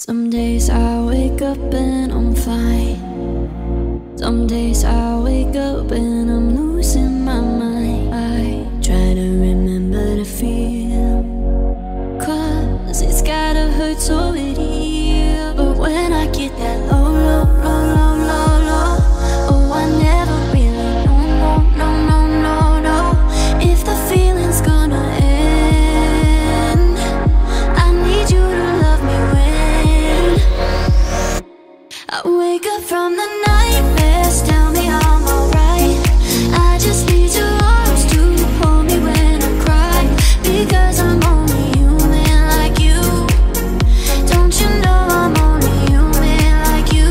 Some days I wake up and I'm fine. Some days I wake up and I'm losing my mind. I try to remember the feel, 'cause it's gotta hurt so it is. But when I get that low, low, low, low, low, low, oh, I never really know, no, no, no, no, no, if the feeling's gonna end. I need you to love me when I wake up from the nightmares. Tell me I'm alright. I just need your arms to hold me when I cry, because I'm only human like you. Don't you know I'm only human like you?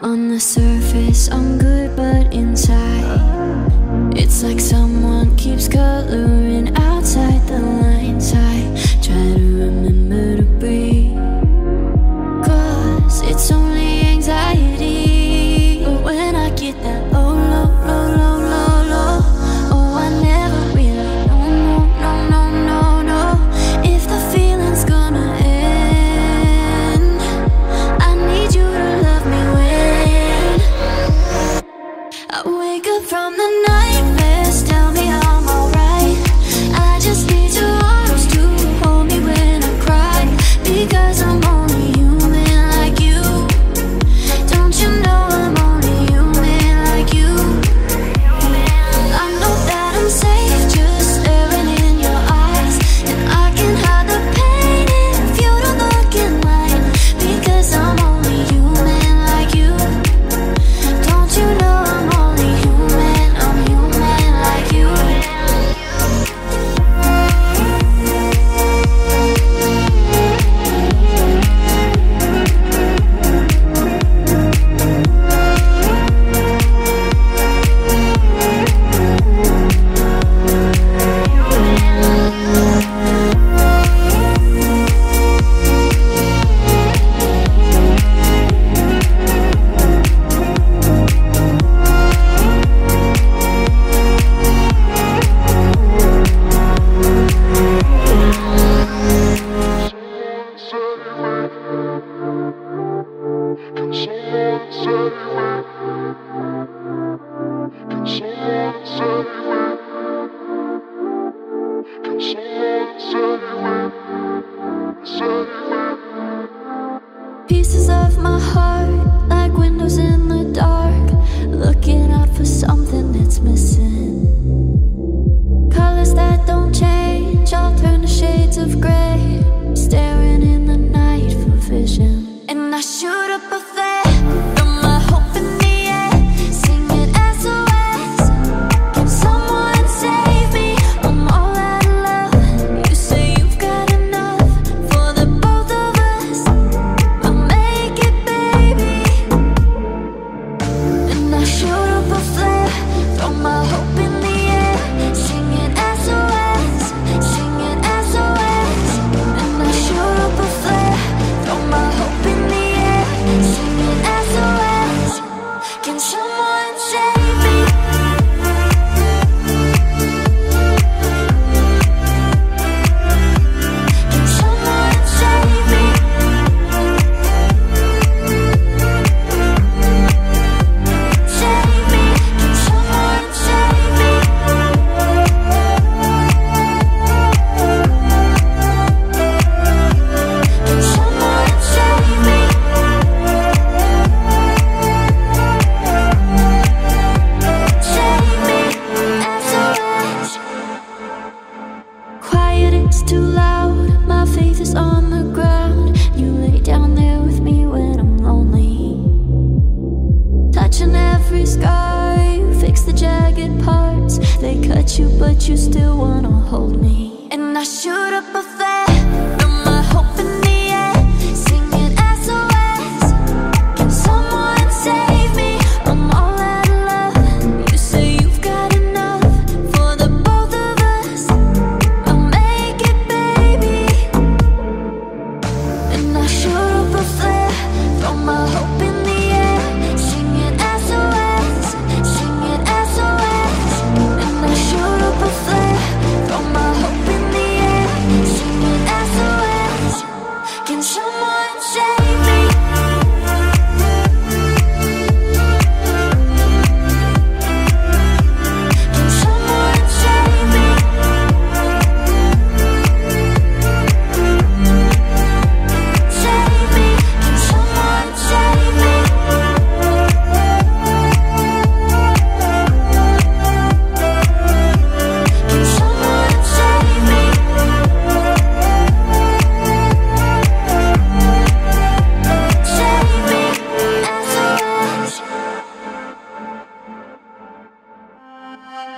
On the surface I'm good, but inside it's like someone keeps coloring outside the lines. I try to remember to breathe, 'cause it's only anxiety. But when I get that low, low, low, low, low, low, oh, I never really know, no, no, no, no, no, if the feeling's gonna end. I need you to love me when I wake up from the nightmares. Tell me I'm alright. at you, but you still wanna hold me. And I shoot up a flare, throw my hope in the air, singing SOS, can someone save me? I'm all out of love. You say you've got enough for the both of us. I'll make it, baby. And I shoot up a flare, throw my hope in the air, singing SOS, singing SOS. And I shoot up a flare, throw my hope in the air, singing SOS. Can someone save me? Can someone save me? Save me, can someone save me? Can someone save me? Save me, SOS. I want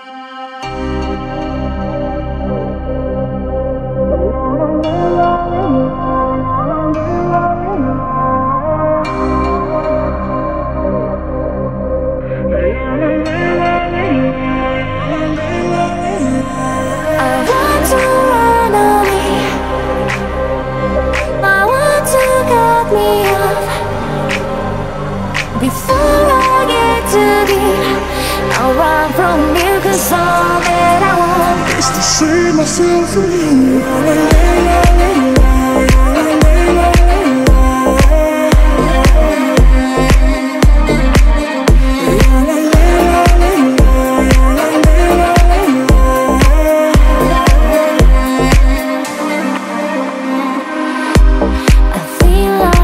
to run on me, I want to cut me off before I get to be. I'll run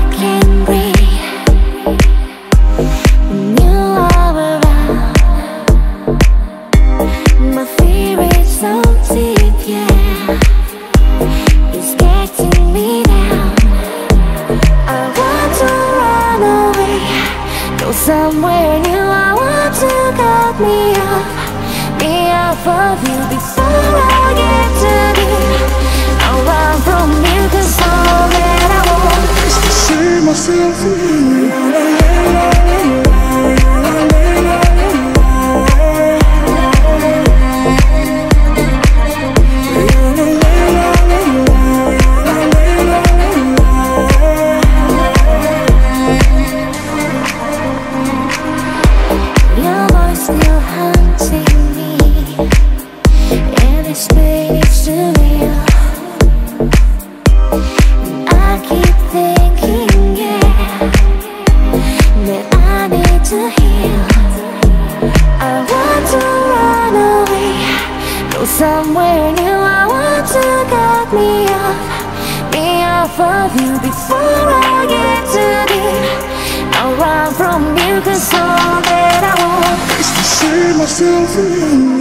from you, 'cause all that I want is to see myself in you. I feel I can breathe when you are around. My fear is so deep, yeah, it's getting me down. I want to run away, go somewhere new. I want to cut me off of you before I get to you. I'll run from you, 'cause all that I want is to see myself in you. Your voice still haunting me, and it's made too real. I keep thinking, yeah, that I need to heal. I want to run away, go somewhere new. I want to cut me off of you before I get too deep. I'll run from you, 'cause all that I want is to see myself in you.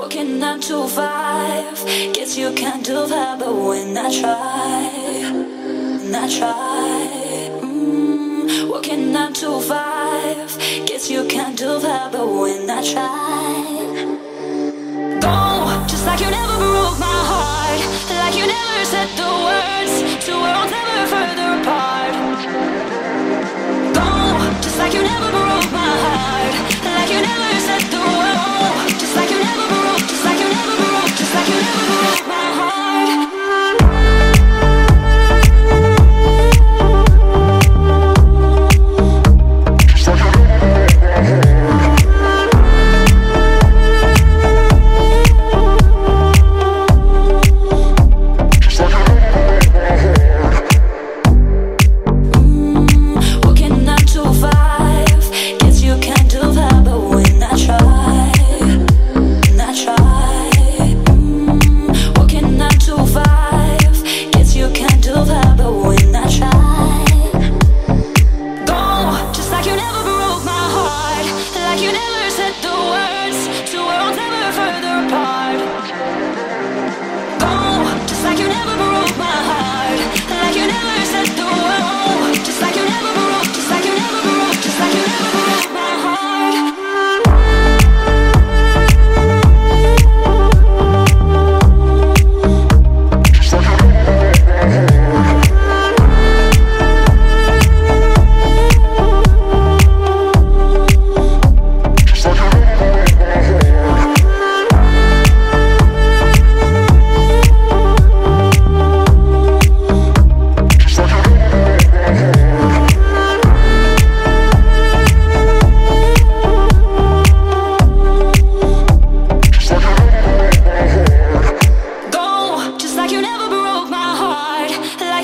Working 9 to 5, guess you can't do that. But when I try, working 9 to 5, guess you can't do that. But when I try, go just like you never broke my heart, like you never said the words to where I'll never further apart. Go just like you never broke my heart, like you never said the words, just like you never broke. Just like you never broke my heart.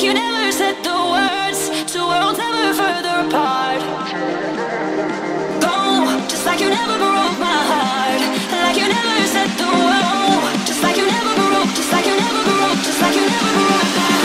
you never said the words, two worlds ever further apart. Go, just like you never broke my heart, like you never said the words, just like you never broke, just like you never broke, just like you never broke my heart.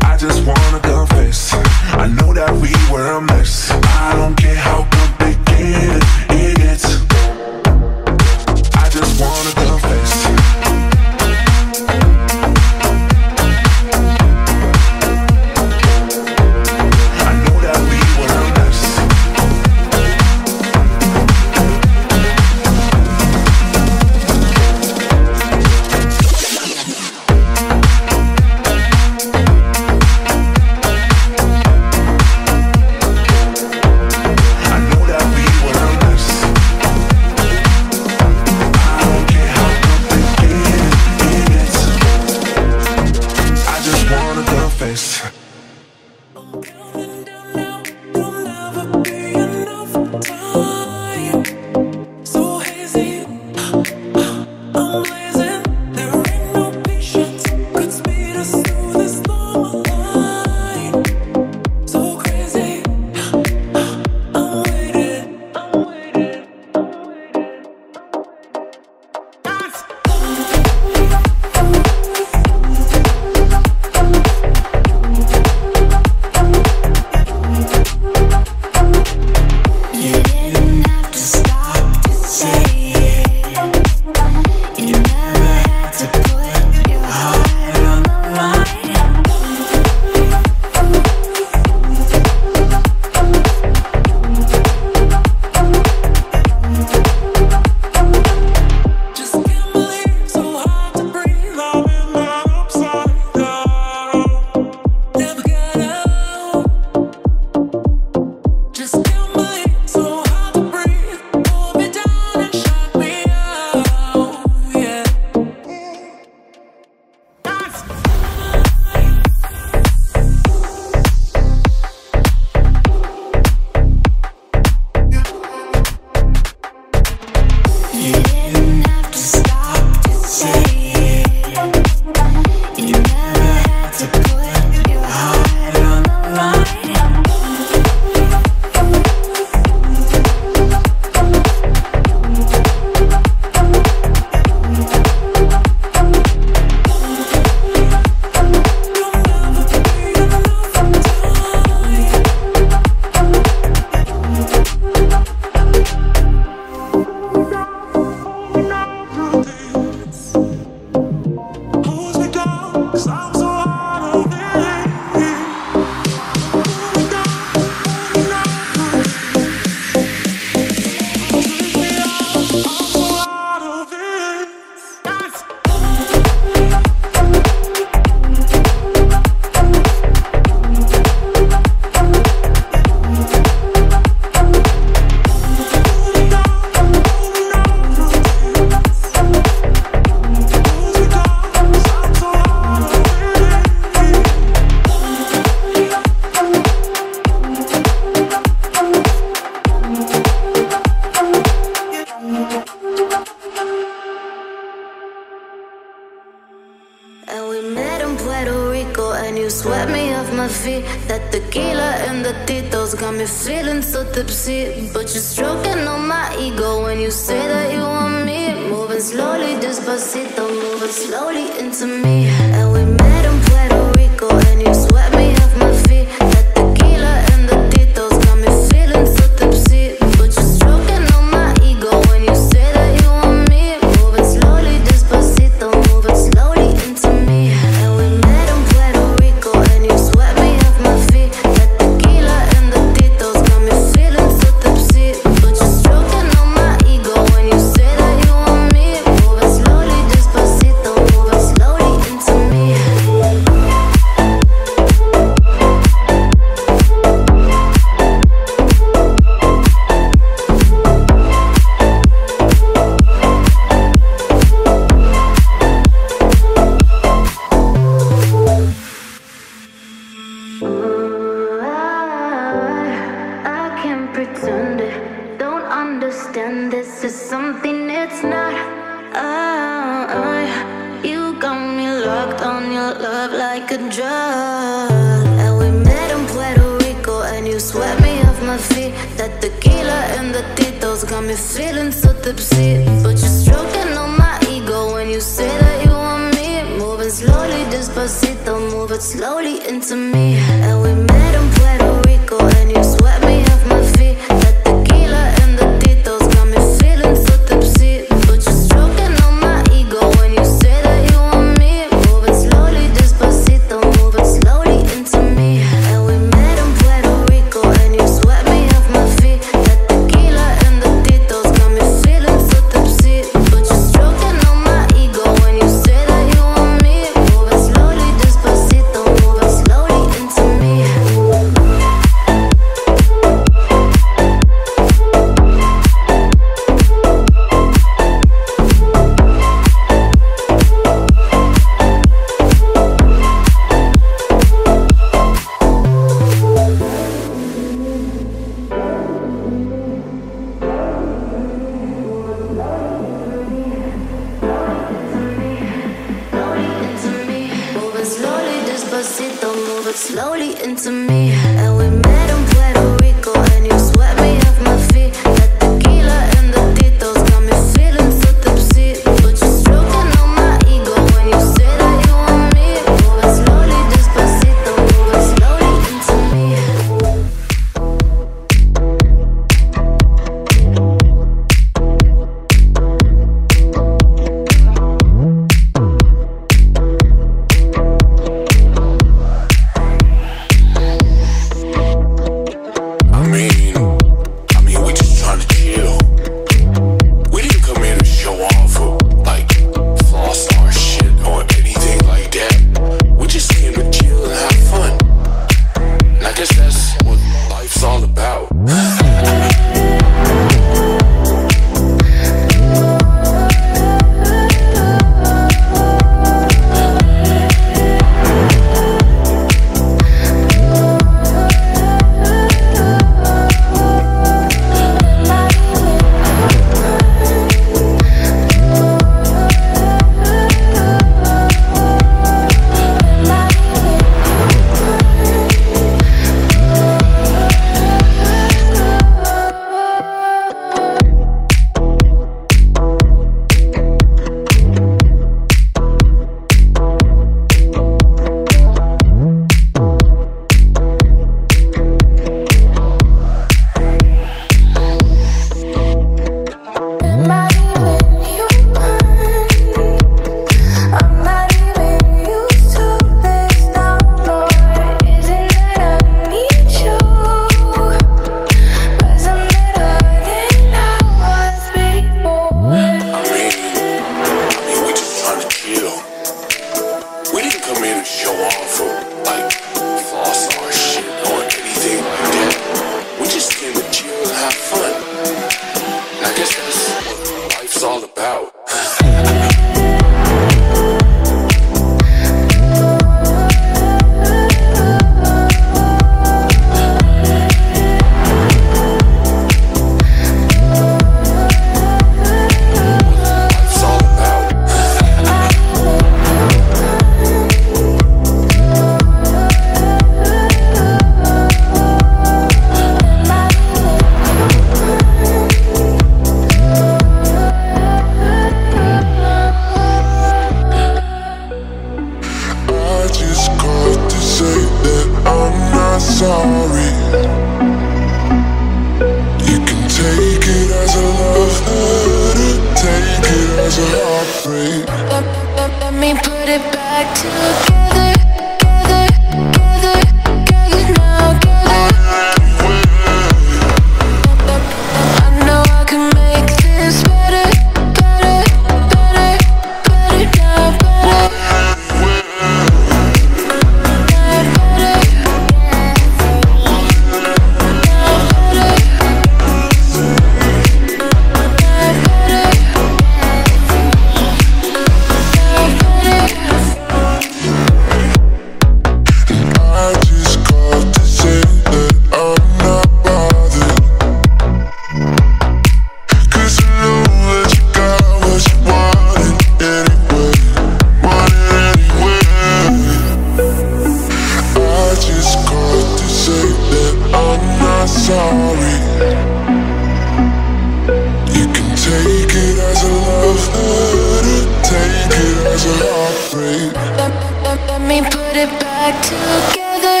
me put it back together,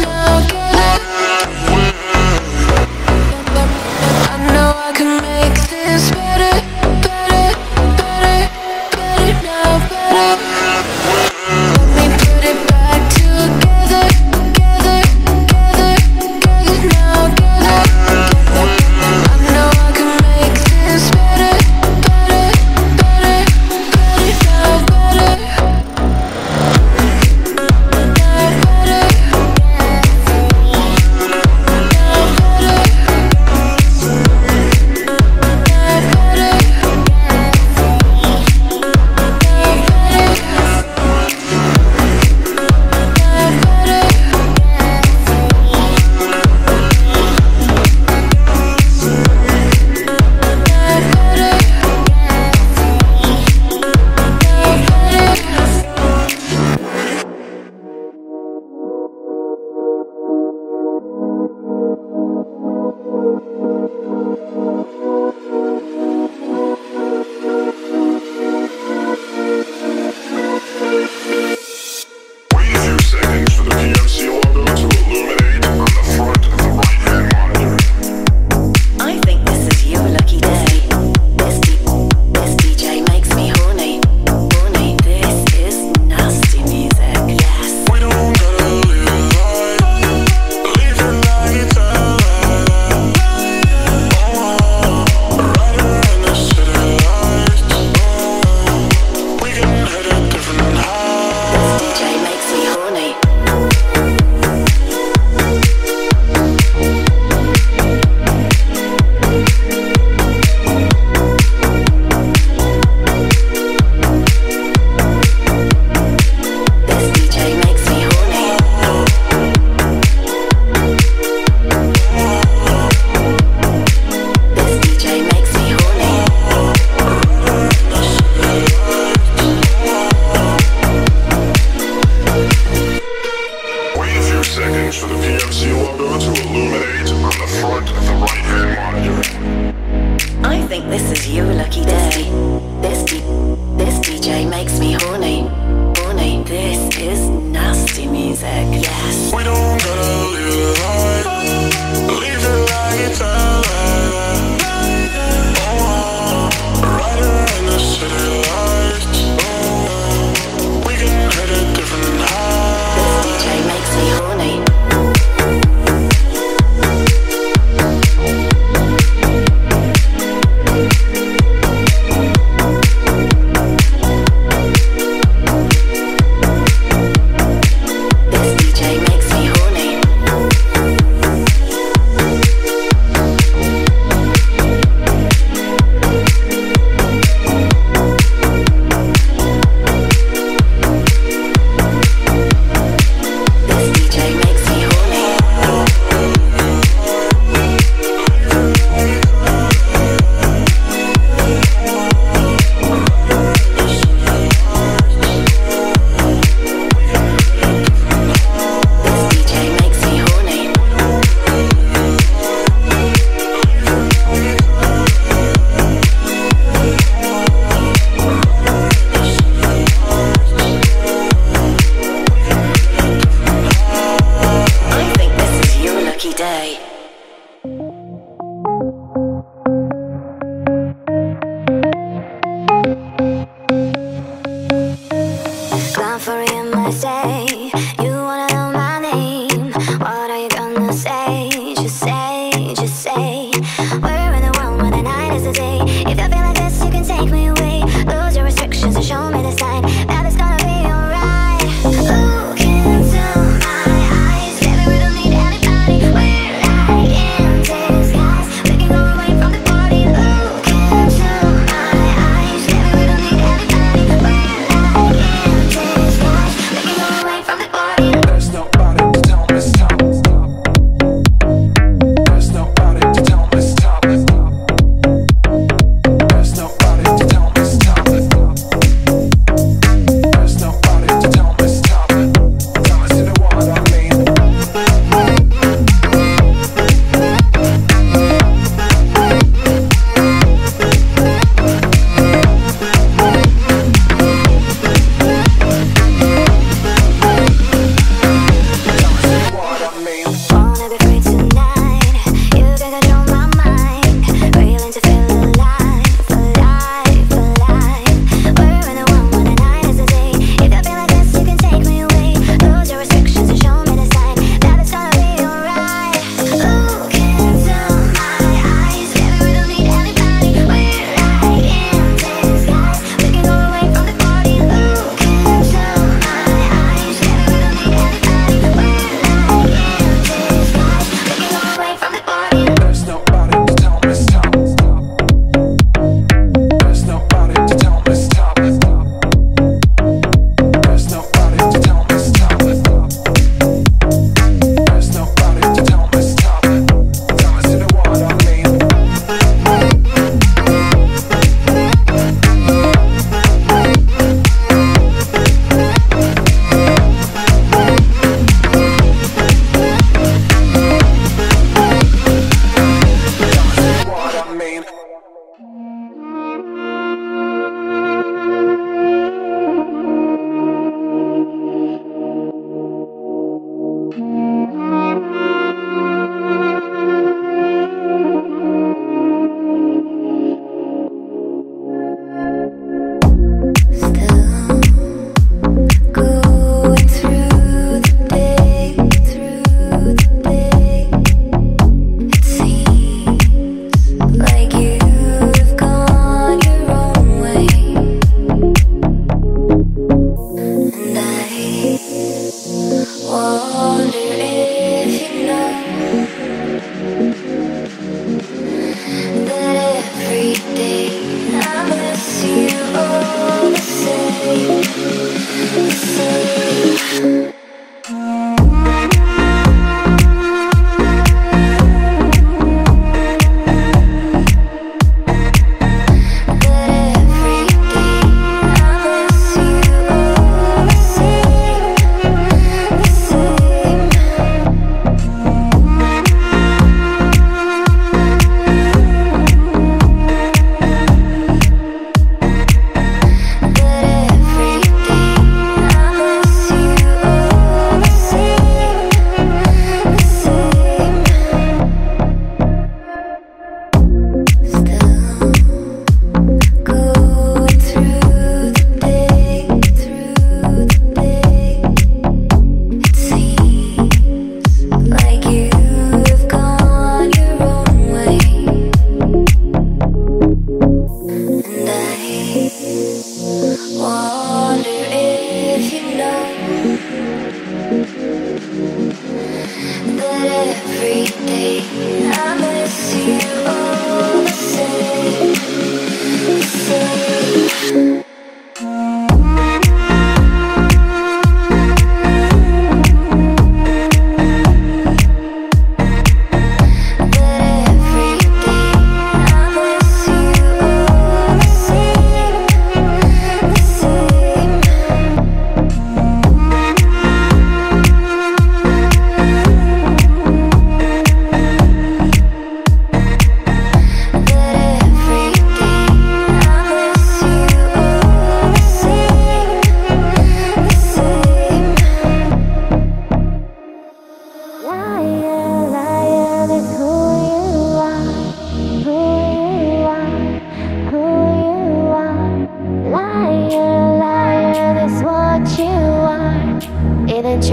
now, I know I can make this better, now, Let me put it back together, now, I know I can make this better,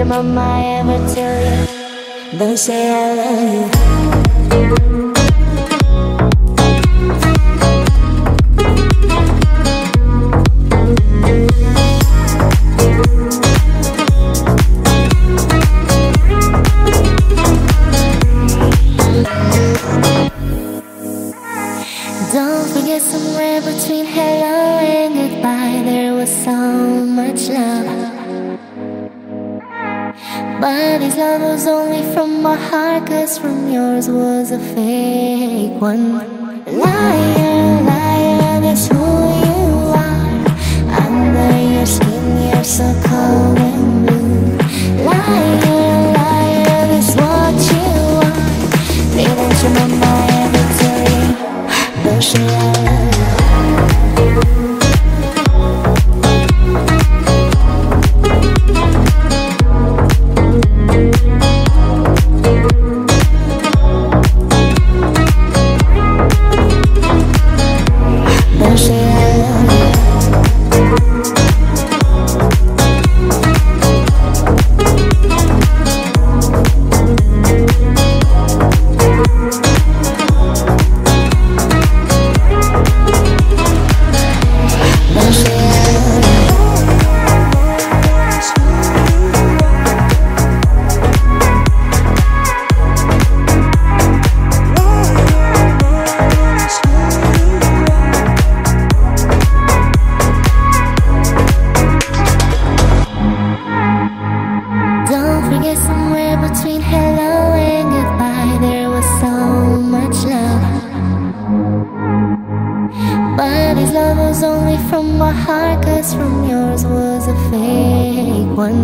your mama ever tell you? Don't say I love you. Don't forget, somewhere between hello and goodbye there was so much love. But this love was only from my heart, 'cause from yours was a fake one. Liar, liar, that's who you are. Under your skin you're so cold and blue. Liar, liar, that's what you are. Didn't you know my every day? Don't say I love you. Don't say I love you. Somewhere between hello and goodbye there was so much love. But this love was only from my heart, 'cause from yours was a fake one.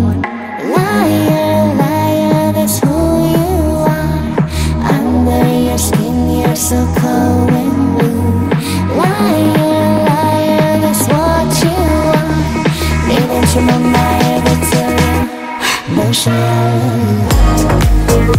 Liar, liar, that's who you are. Under your skin you're so cold and blue. Liar, liar, that's what you are. Didn't you know my ever tell you? Don't say I love you.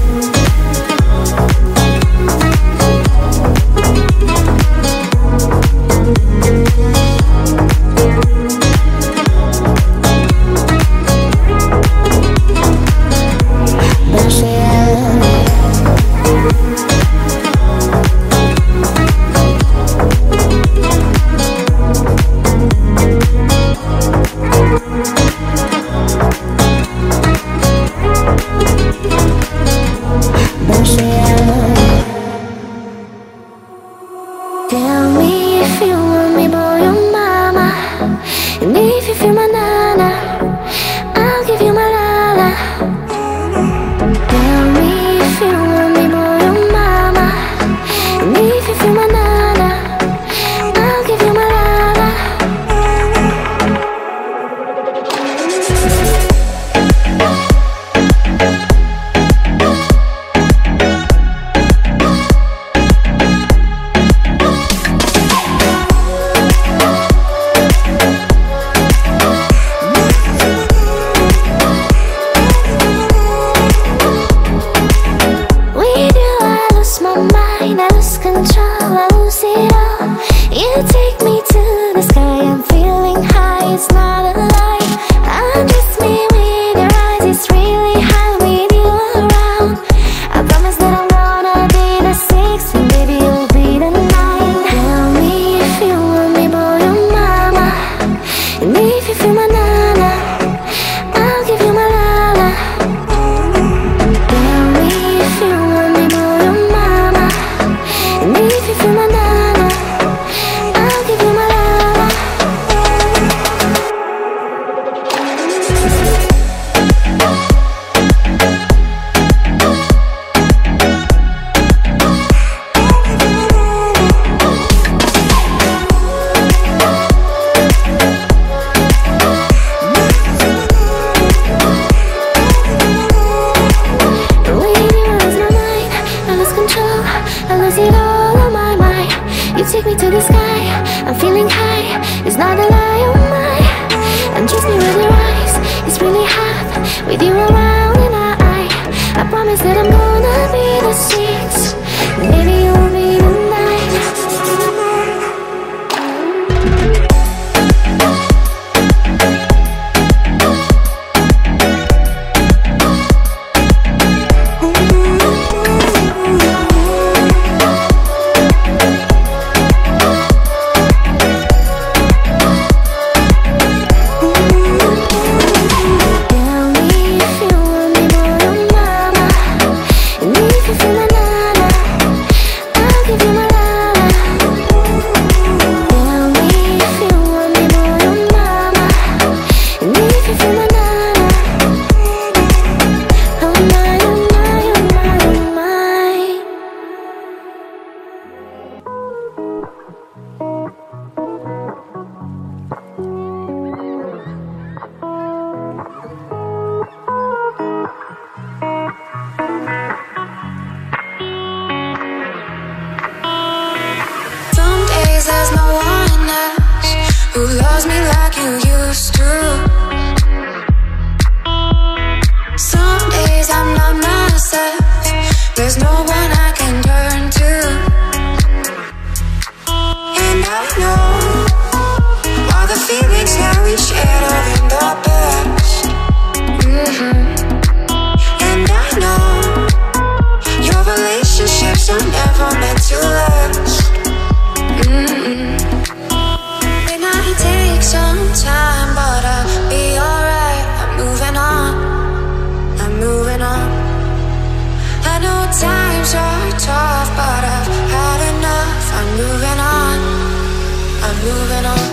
Tell me if you want me, boy, your mama. And if you feel my nana, I'll give you my lala. Tell me if you want me, boy, your mama. And if you feel my nana, I'll give you my lala. Take me to the sky, I'm feeling high. It's not a lie, oh my. And trust me with your eyes, it's really hot with you around, and I promise that I'm gonna be the streets. Maybe you'll be the night. who loves me like you used to. Some days I'm not myself, there's no one I can turn to. And I know all the feelings that we shared are in the past. And I know your relationships are never meant to last. It might take some time, but I'll be alright. I'm moving on, I'm moving on. I know times are tough, but I've had enough. I'm moving on, I'm moving on.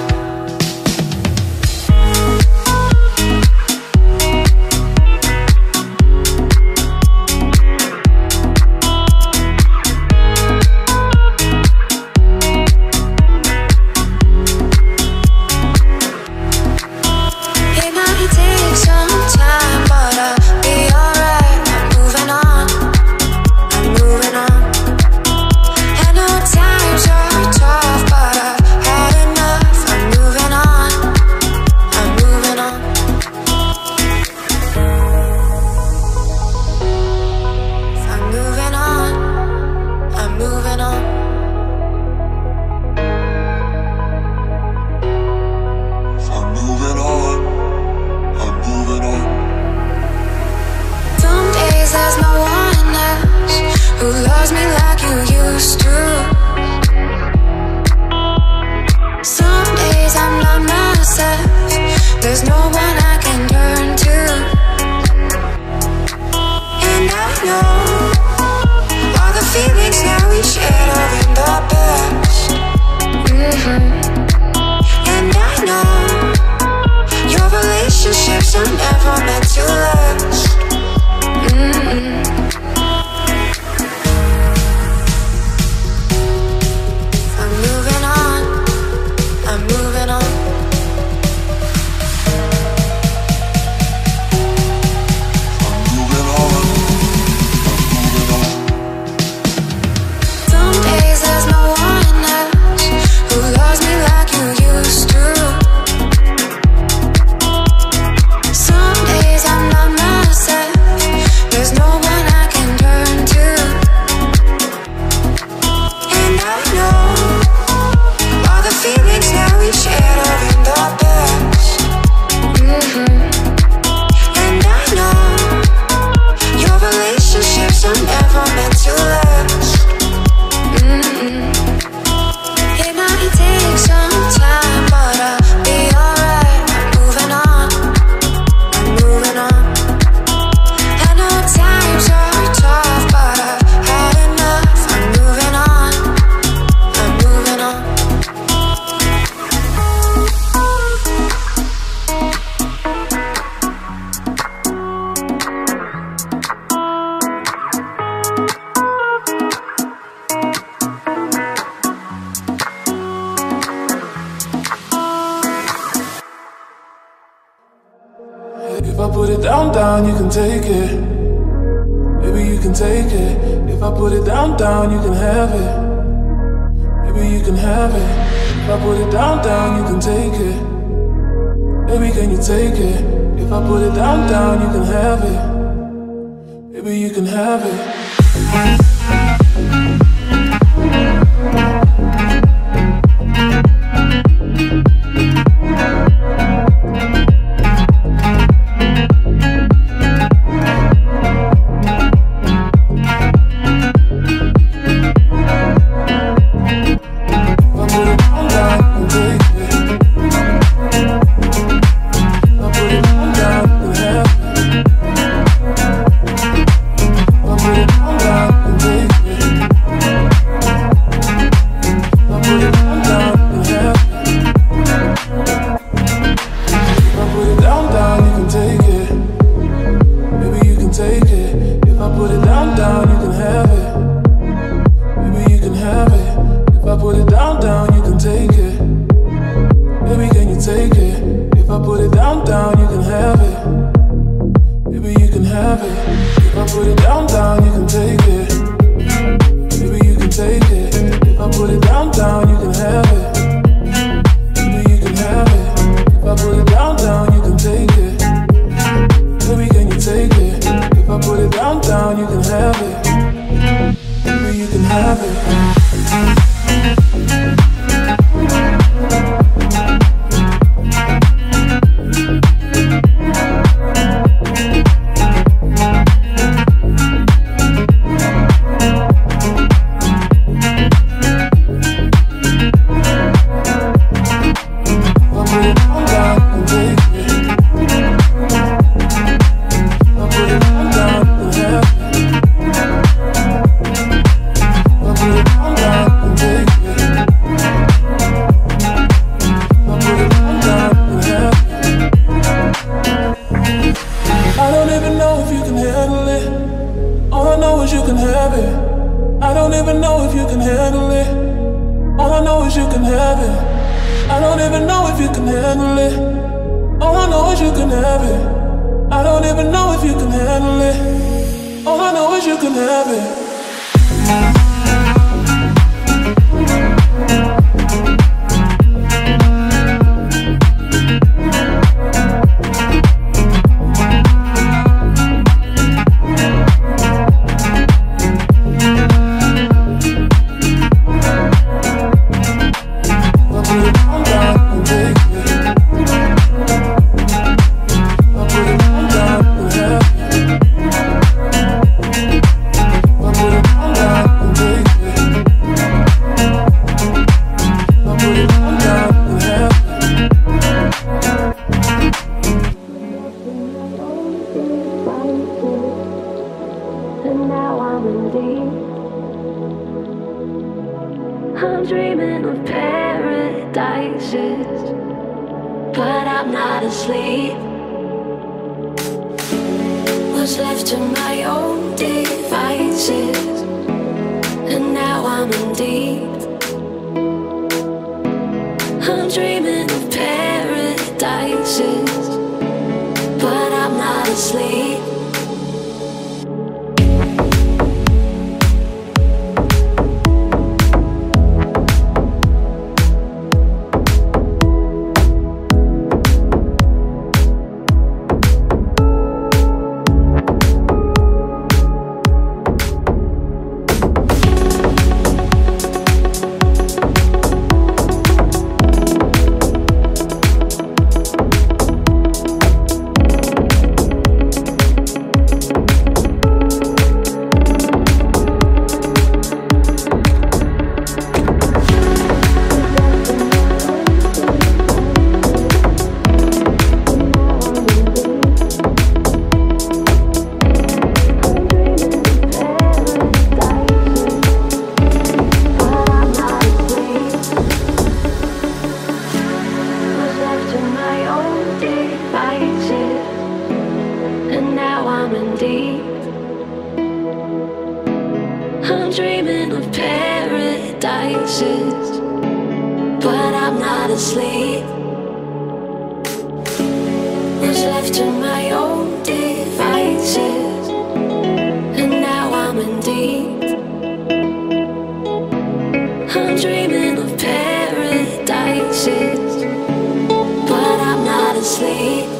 Down, is you can have it. I don't even know if you can handle it. All I know is you can have it. I don't even know if you can handle it. All I know is you can have it. I'm dreaming of paradises, but I'm not asleep. Was left to my own devices, and now I'm in deep. I'm dreaming of paradises, but I'm not asleep. I'm dreaming of paradises, but I'm not asleep. Was left to my own devices, and now I'm in deep. I'm dreaming of paradises, but I'm not asleep.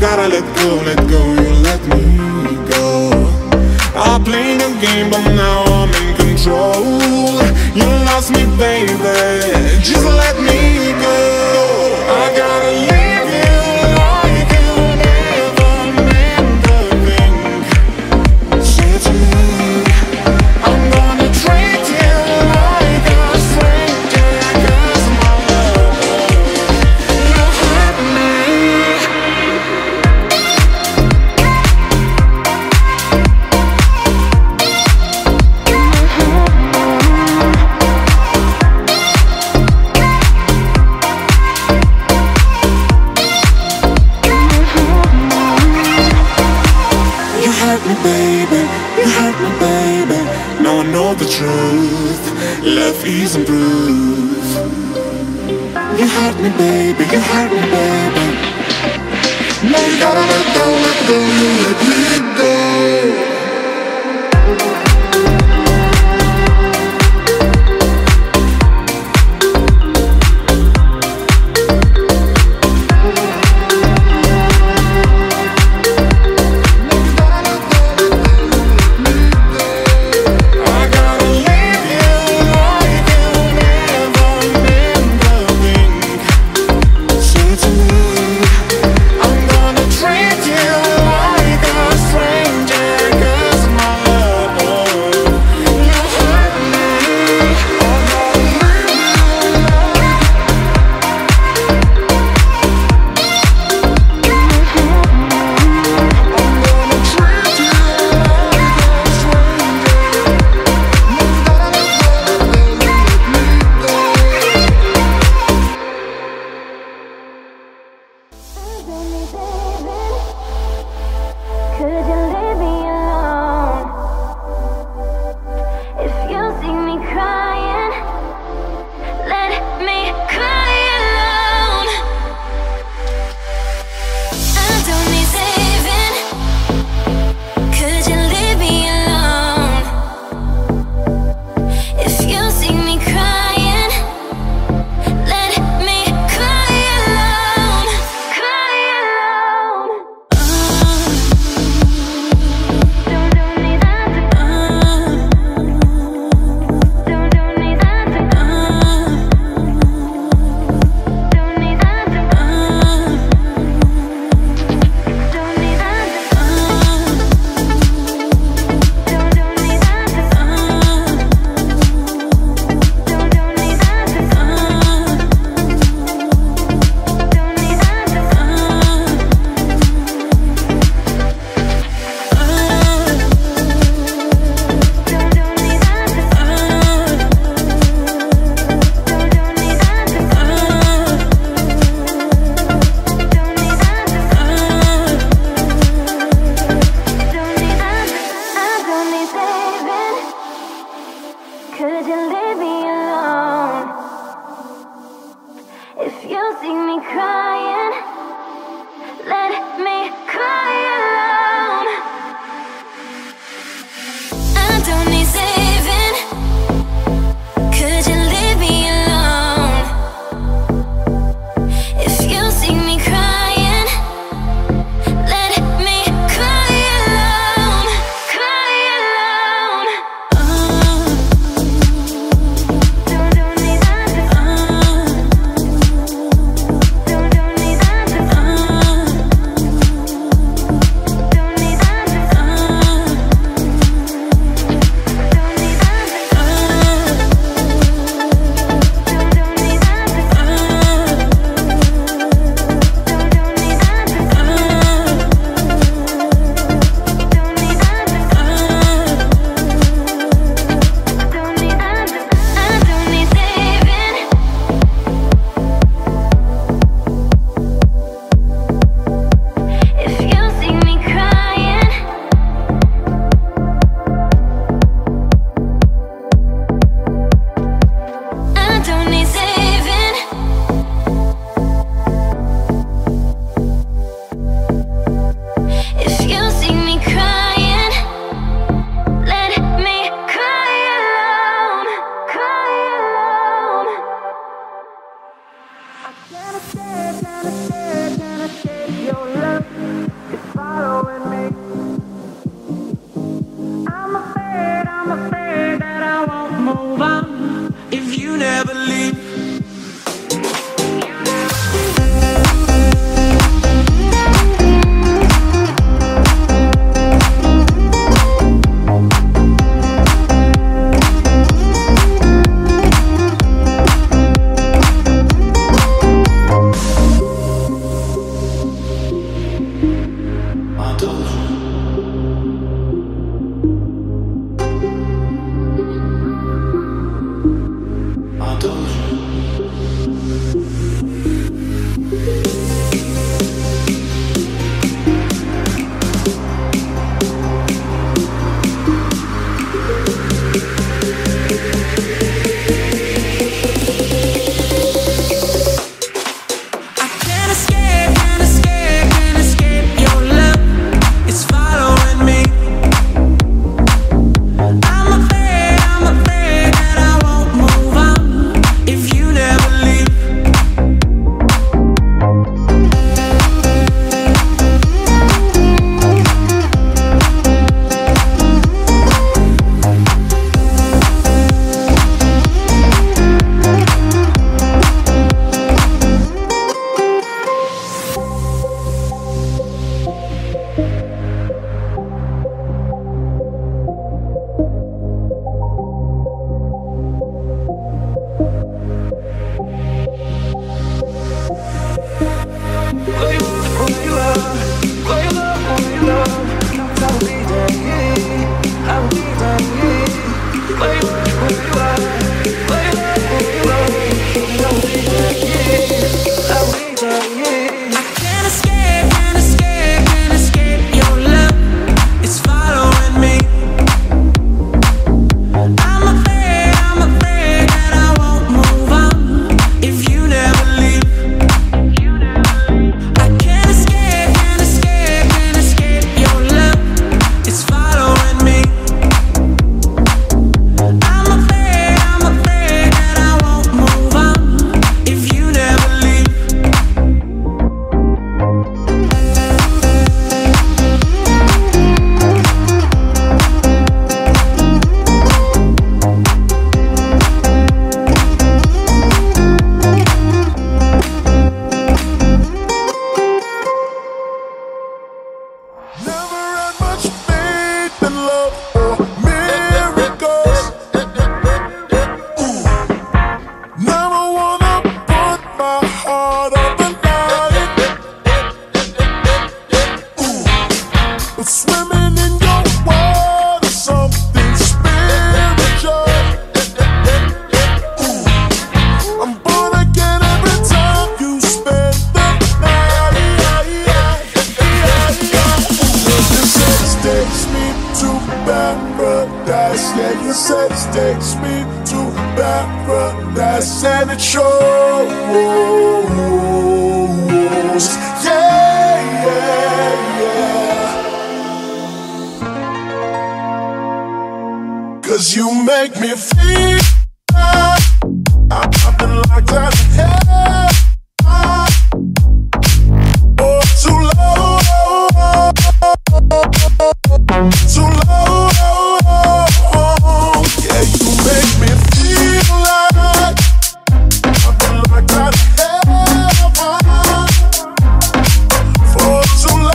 gotta let go, you let me go. I play the game, but now I'm in control. You lost me, baby, just let me go. I gotta leave you like you never meant to think. Say to me, I'm gonna treat you like a stranger, cause my love, you hurt me. You hurt me, baby, you hurt me, baby. Now I know the truth, love isn't proof. You hurt me, baby, you hurt me, baby. Now you gotta let go, you let me go. I gotta leave you like you never meant to think. Say to me, I'm gonna treat you like a stranger. sunsets takes me to paradise and it shows. Yeah, yeah, yeah. 'Cause you make me feel I've been locked out of hell for too long, too long. Yeah, you make me feel like I've been locked out of hell for too long, for too long.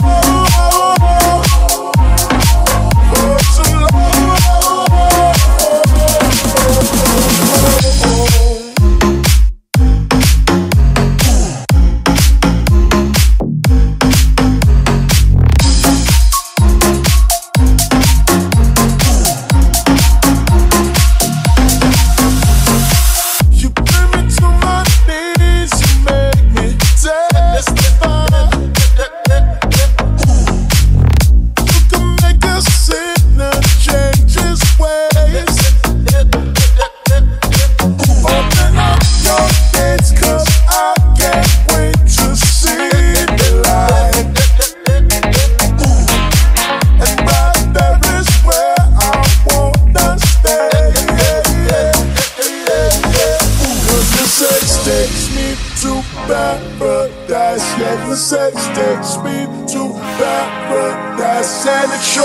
Paradise, yeah, the sex takes me to paradise, and it shows. You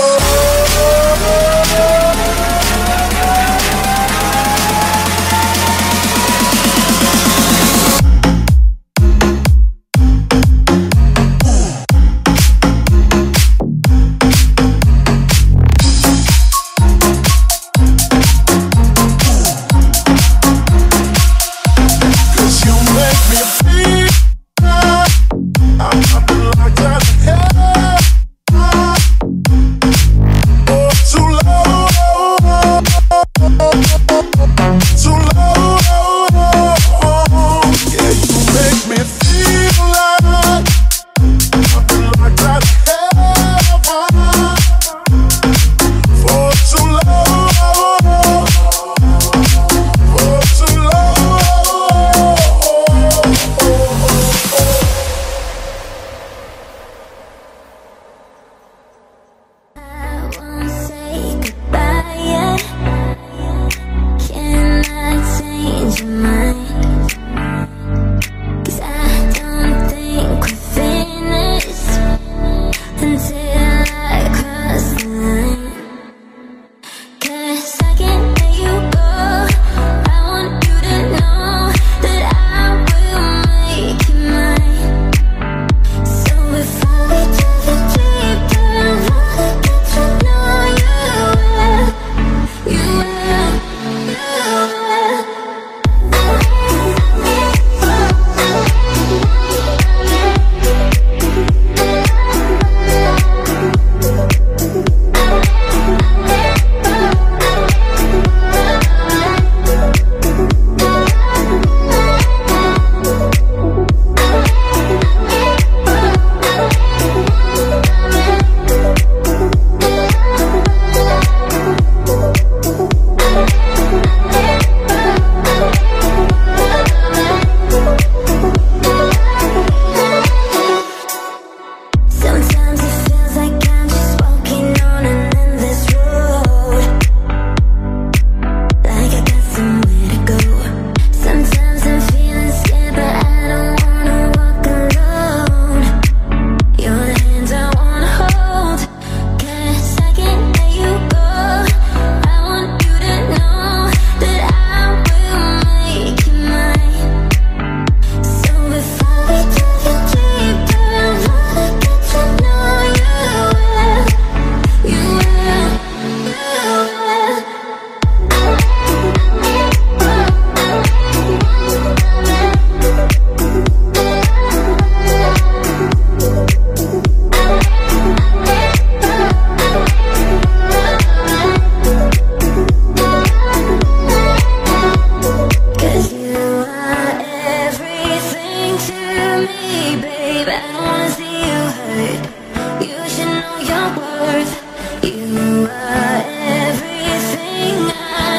are everything I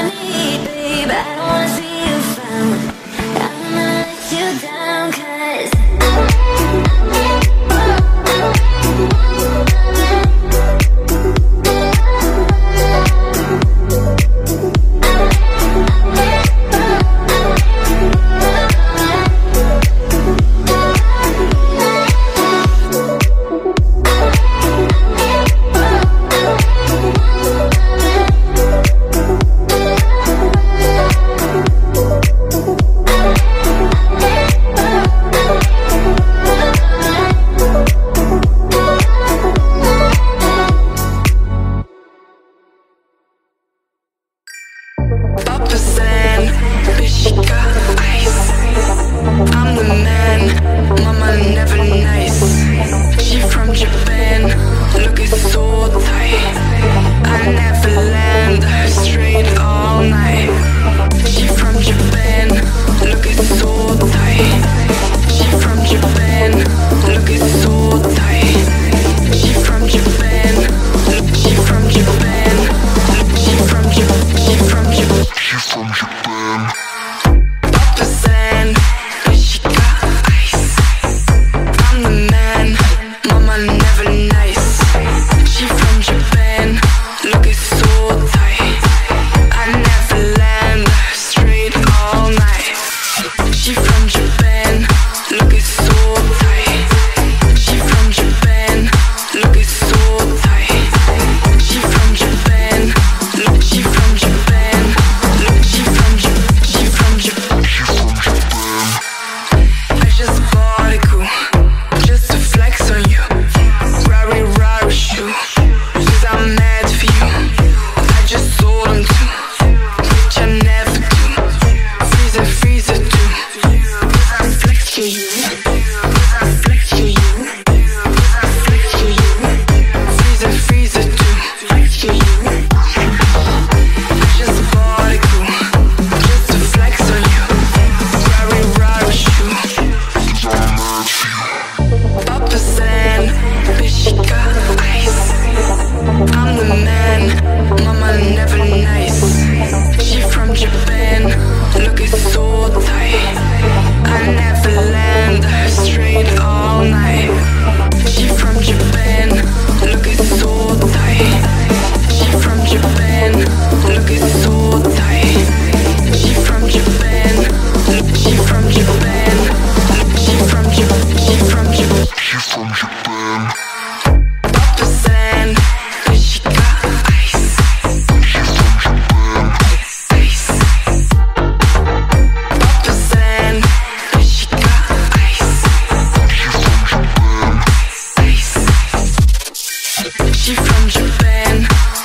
She from Japan,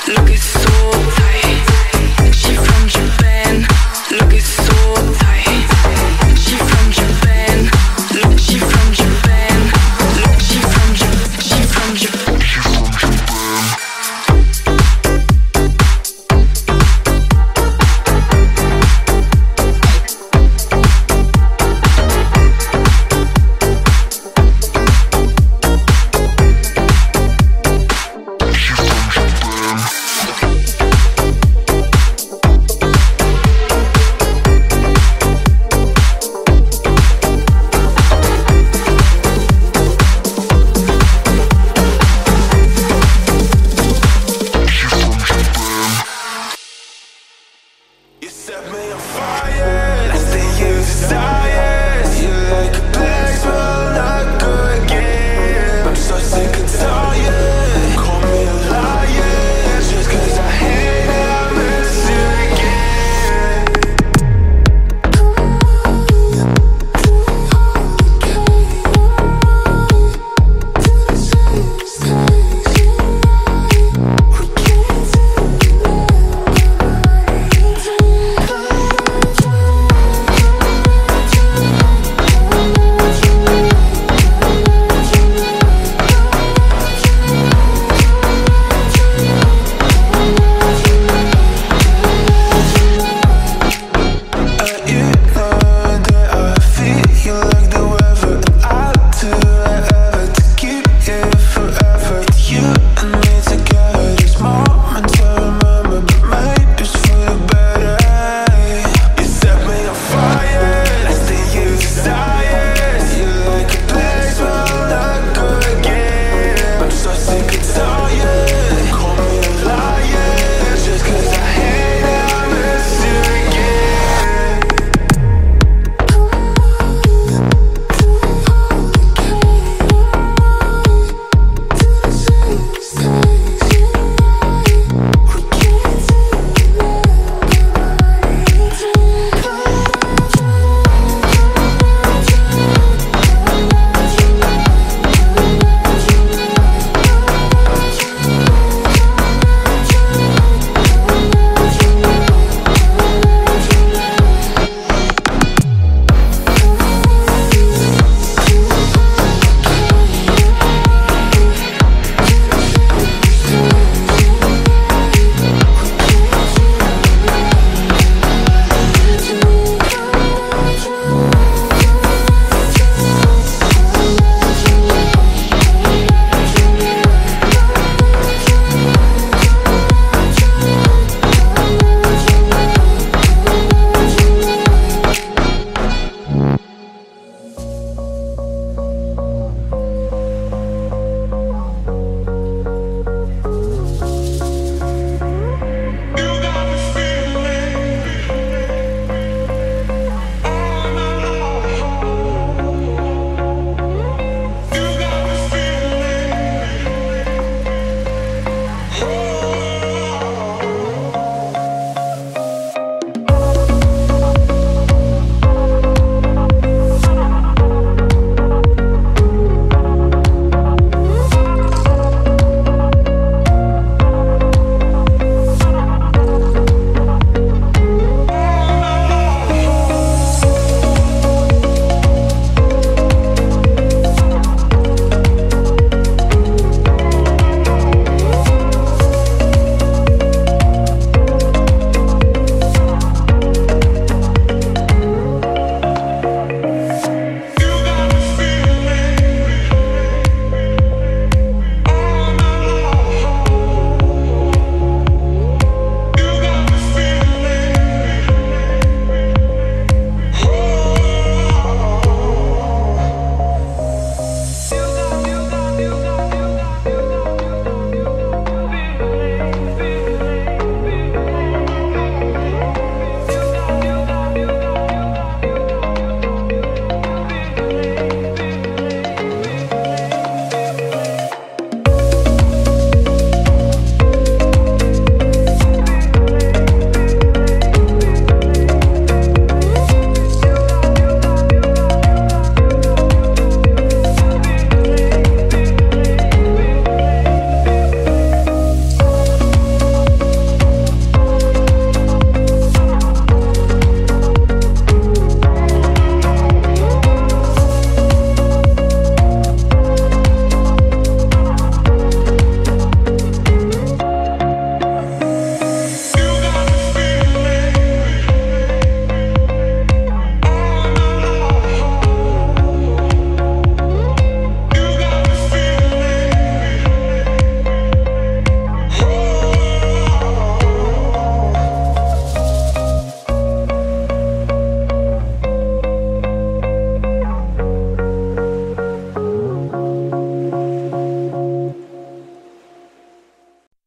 look it's so tight. She from Japan, look it's so tight. She from Japan, look she from Japan, look she from Japan, she from Japan.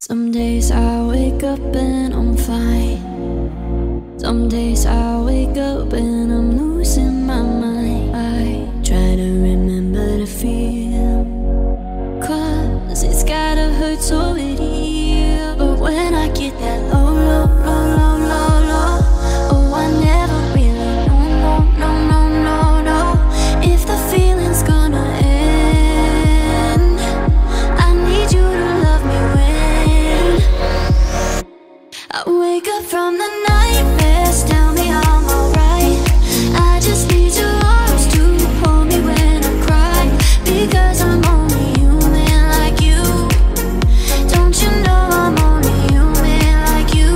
Some days I wake up and I'm fine. Some days I wake up and I'm losing my mind. I try to remember the feel, 'cause it's gotta hurt so it heals. But when I get that low, low, low, low, low, low, oh, I never really know, no, no, no, no, no, if the feeling's gonna end. I need you to love me when I wake up from the nightmares. Tell me I'm alright. I just need your arms to hold me when I cry, because I'm only human like you. Don't you know I'm only human like you?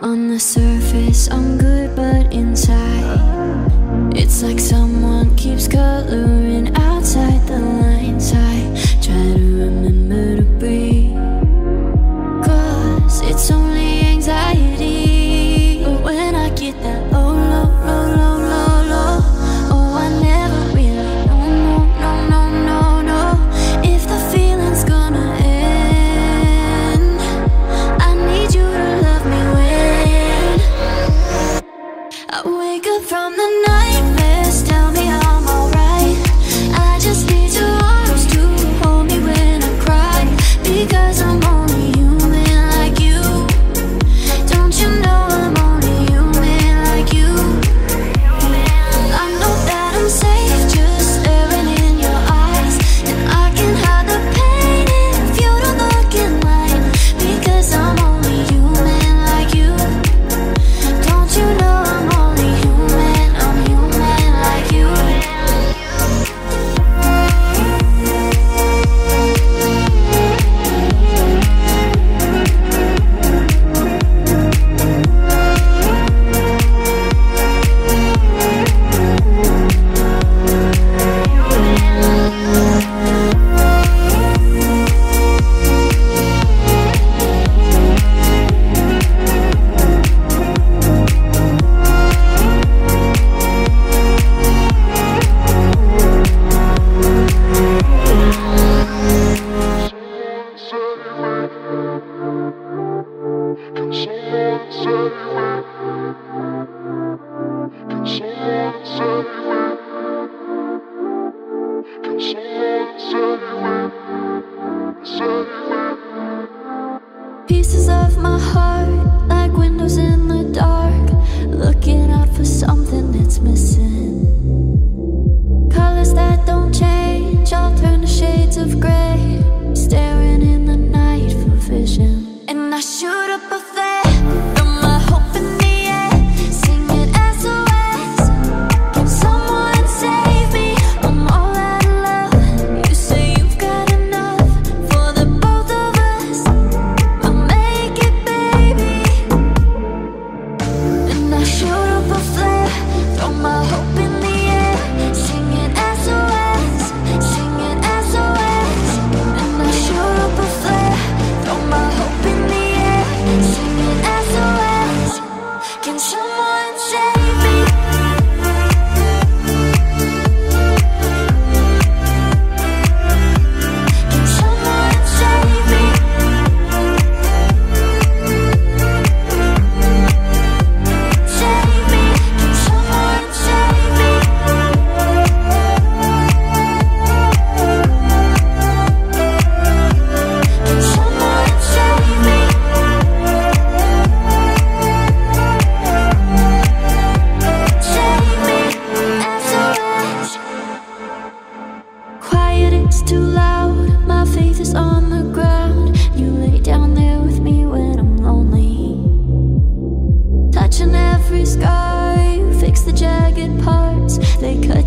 On the surface I'm good, but inside it's like someone keeps coloring outside the lines. I try to remember to breathe, 'cause it's only anxiety. But when I get that low, low, low, low, low, low, oh, I never really know, no, no, no, no, no, if the feeling's gonna end. I need you to love me when I wake up from the nightmares. Tell me I'm alright. I just need your arms to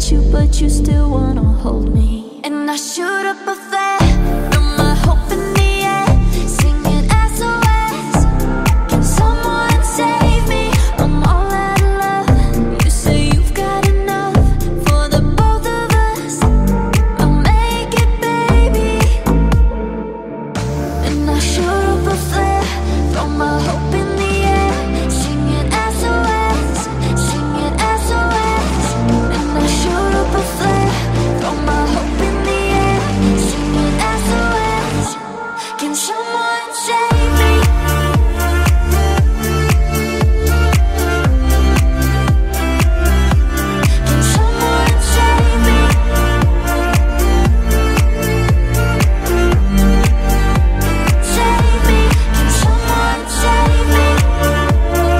at you, but you still wanna hold me. And I shoot up a flare, throw my hope in the air, singing SOS, can someone save me? I'm all out of love. You say you've got enough for the both of us. I'll make it, baby. And I shoot up a flare, throw my hope in the air, singing SOS, singing SOS. And I shoot up a flare, throw my hope in the air, singing SOS. Can someone save me? Can someone save me? Save me, can someone save me? Can someone save me? Save me, SOS.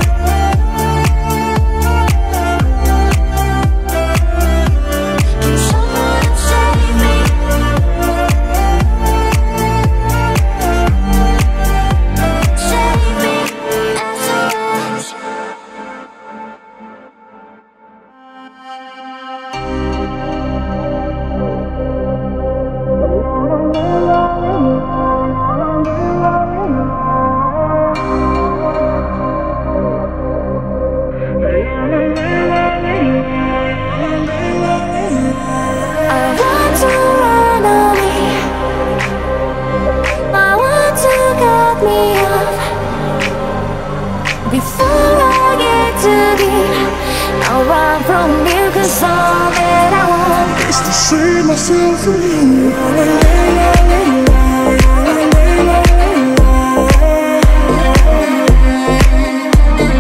I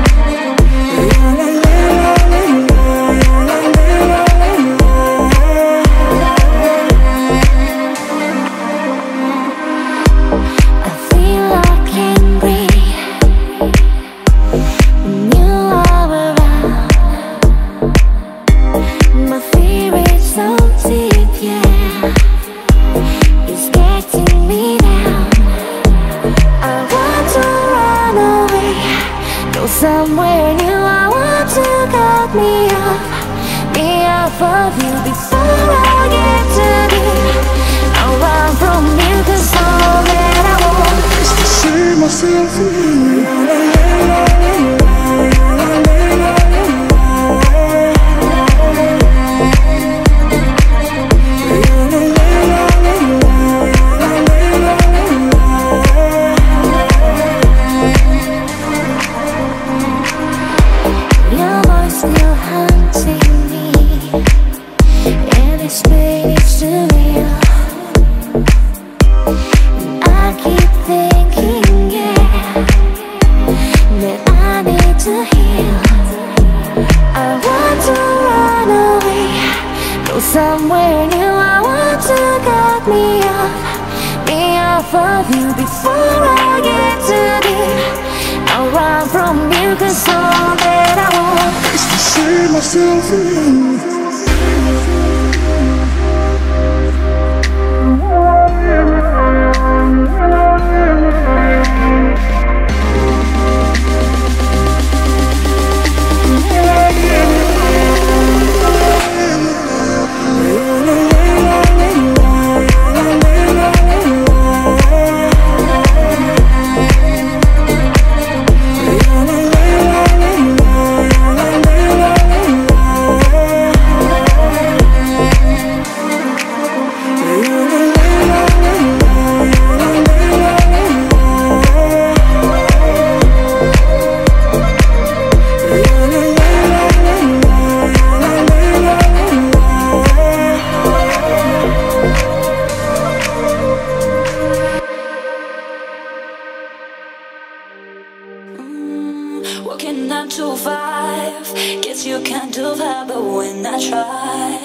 want to run away, I want to cut me off before I get to deep. I'll run from you, 'cause all that I want is to see myself in you. I feel I can breathe when you are around. My fear is so deep, yeah, it's getting me down. I want to run away, go somewhere new. I want to cut me off of you before I get to deep. I'll run from you, 'cause all that I want is to see myself in your voice still haunting me, and it's made it too real. I keep thinking, yeah, that I need to heal. I want to run away, go somewhere new. I want to cut me off of you before I get too deep. I'll run from you, 'cause all that I want is to see myself in you. Working 9 to 5, guess you can't do that. But when I try,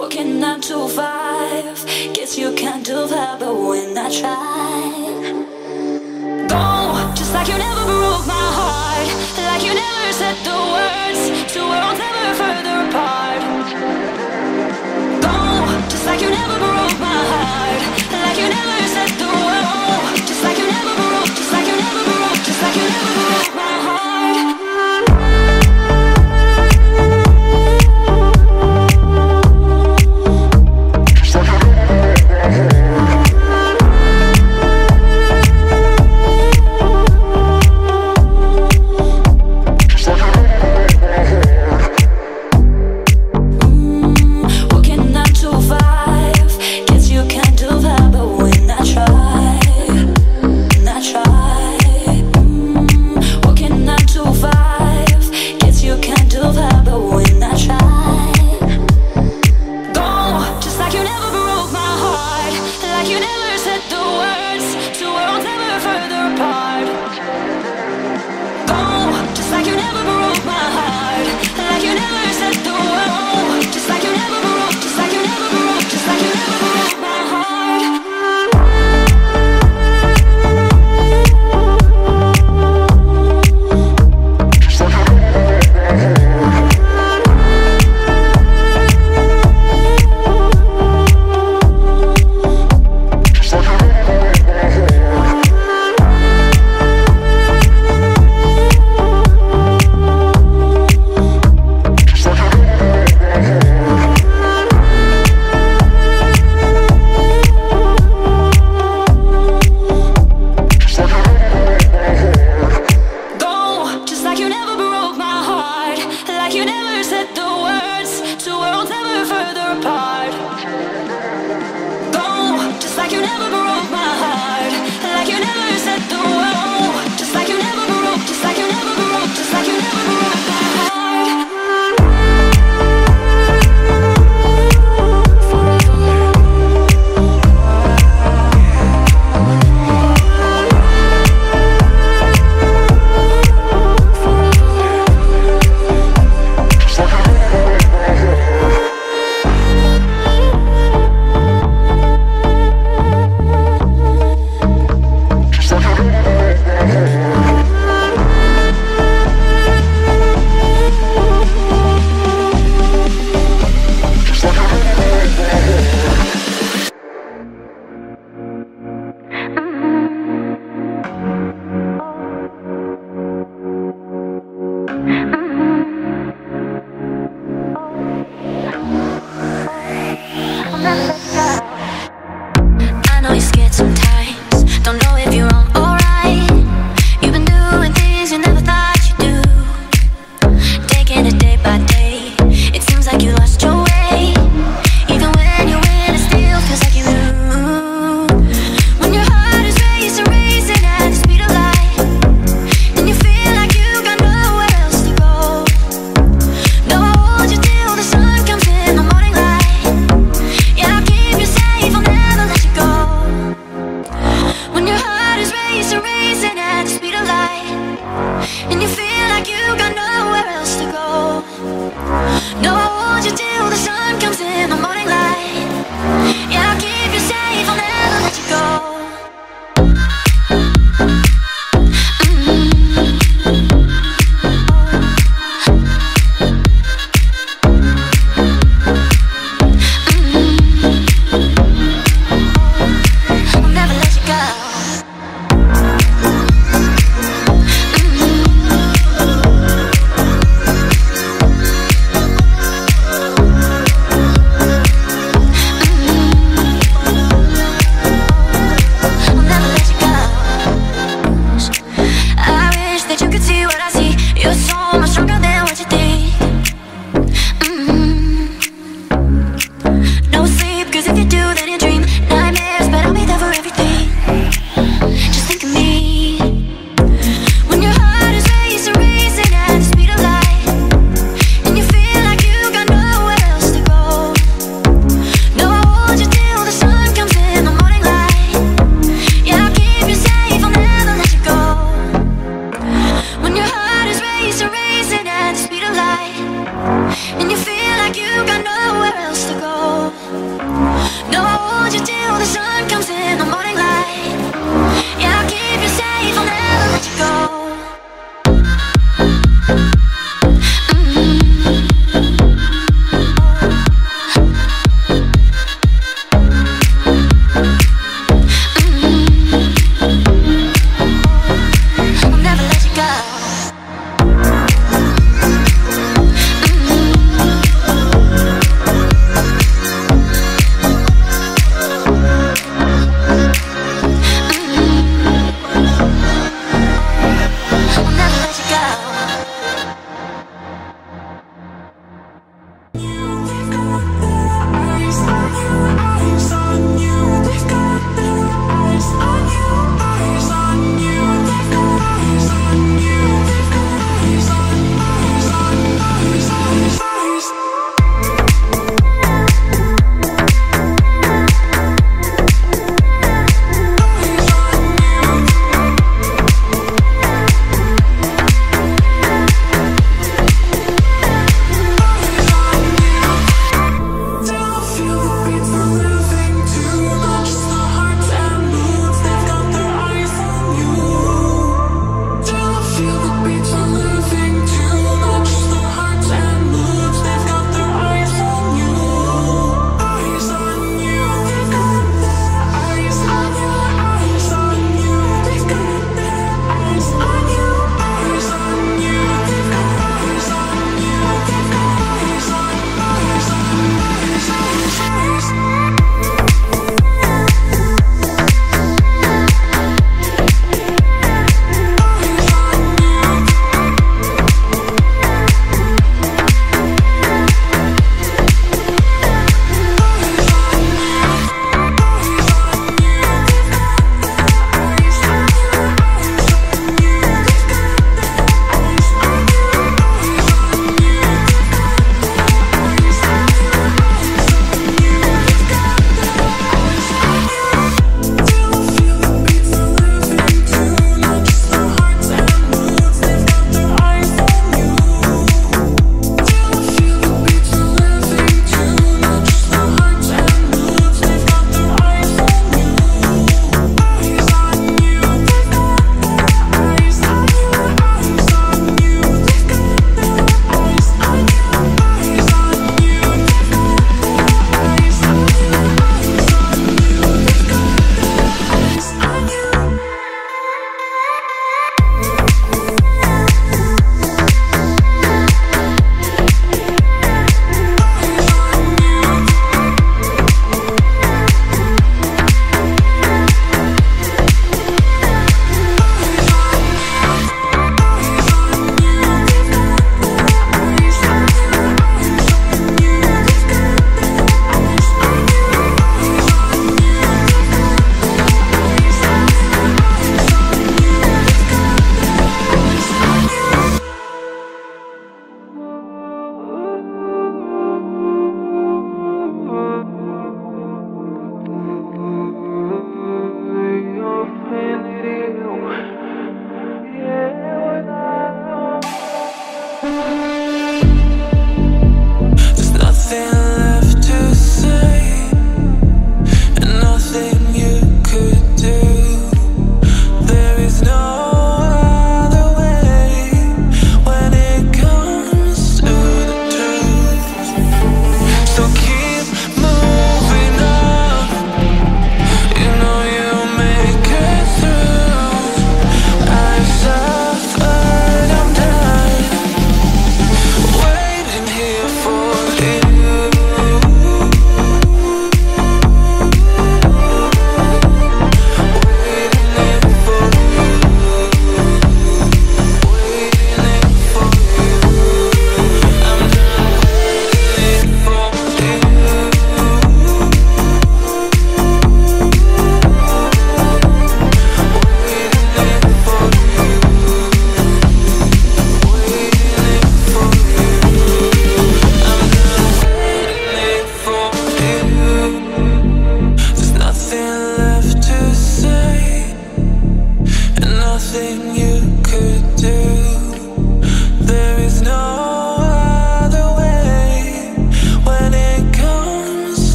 working 9 to 5, guess you can't do that. But when I try, go just like you never broke my heart, like you never said the words, two worlds never further apart. Go just like you never broke my heart, like you never said the words. Like you never broke, just like you never broke, just like you never broke my heart.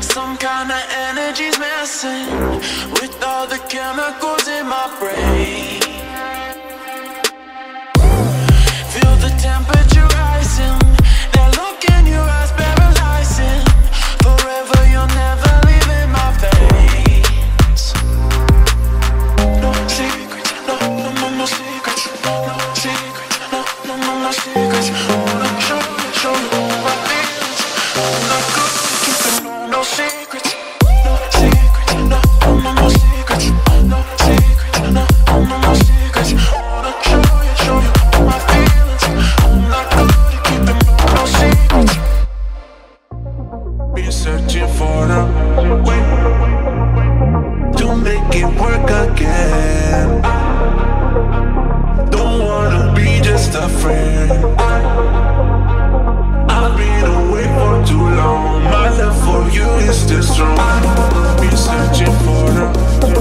Some kind of energy's messing with all the chemicals in my brain. Feel the temperature rising. That look in your eyes paralyzing. Forever you'll never leave in my veins. No secrets, no, no, no, no secrets. No secrets, no, no, no, no secrets. I wanna show you all my feelings. I'm not good at keeping on no secrets. No secrets, no, no, no secrets. No secrets, no, no, no secrets. I wanna show you all my feelings. I'm not good at keeping on no secrets. Been searching for a way to make it work again. I don't wanna be just a friend. I've been away for too long. My love for you is still strong. I've been searching for her.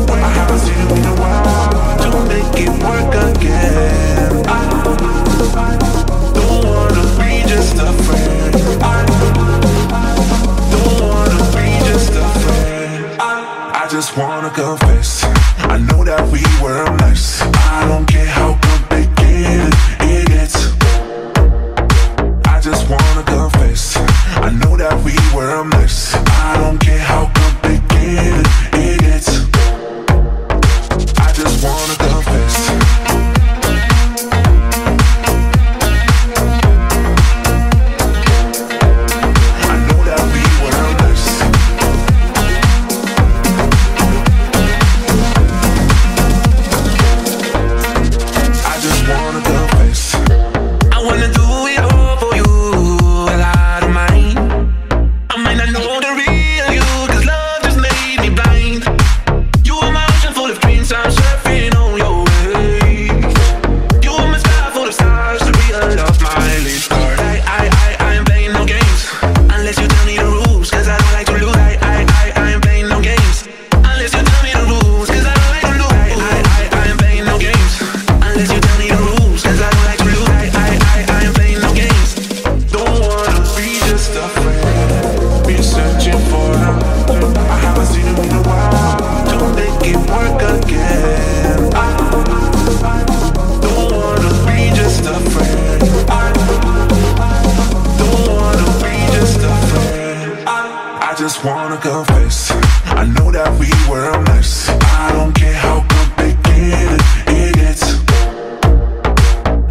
I haven't seen you in a while. To make it work again. I don't wanna be just a friend. I don't wanna be just a friend. I just wanna confess. I know that we were nice. I don't care how good they get. It gets. I just wanna confess. I know that we were a mess. I don't care how complicated it gets.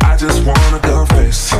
I just wanna confess.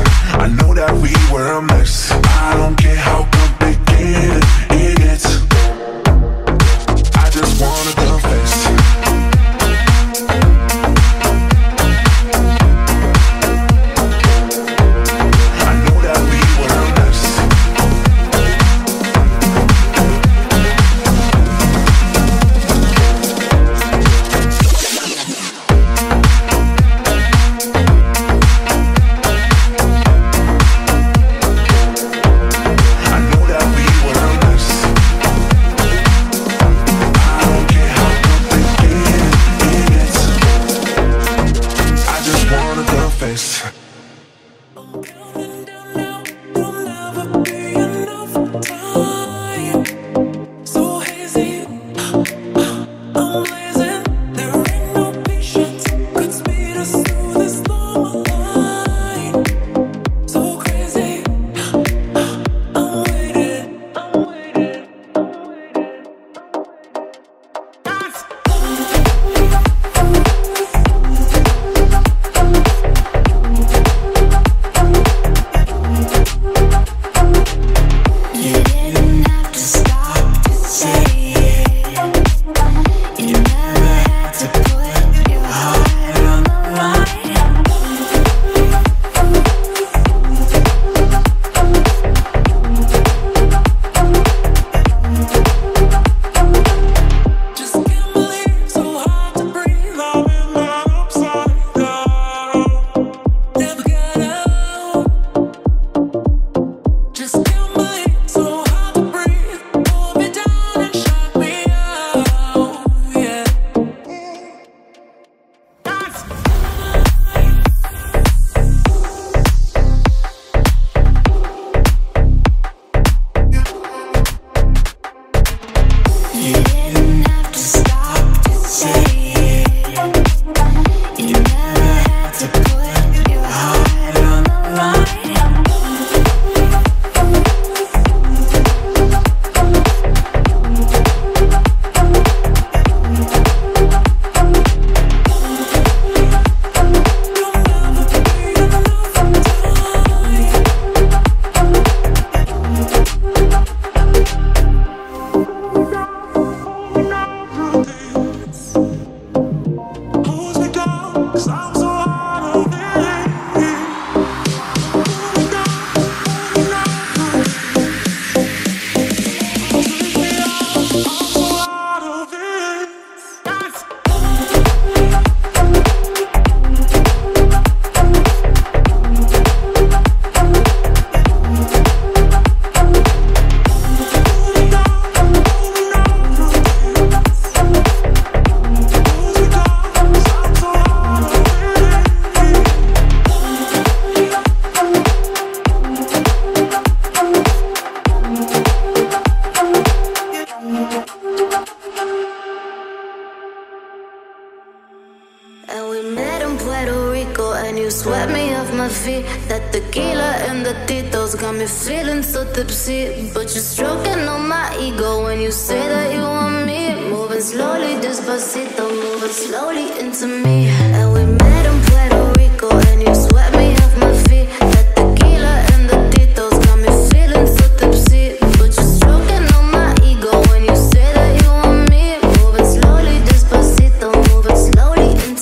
swept me off my feet. That tequila and the Tito's got me feeling so tipsy. But you're stroking on my ego when you say that you want me. Moving slowly, despacito, moving slowly into me. And we met in Puerto Rico and you swept me off my feet. That tequila and the Tito's got me feeling so tipsy. But you're stroking on my ego when you say that you want me. Moving slowly, despacito, moving slowly into me. And we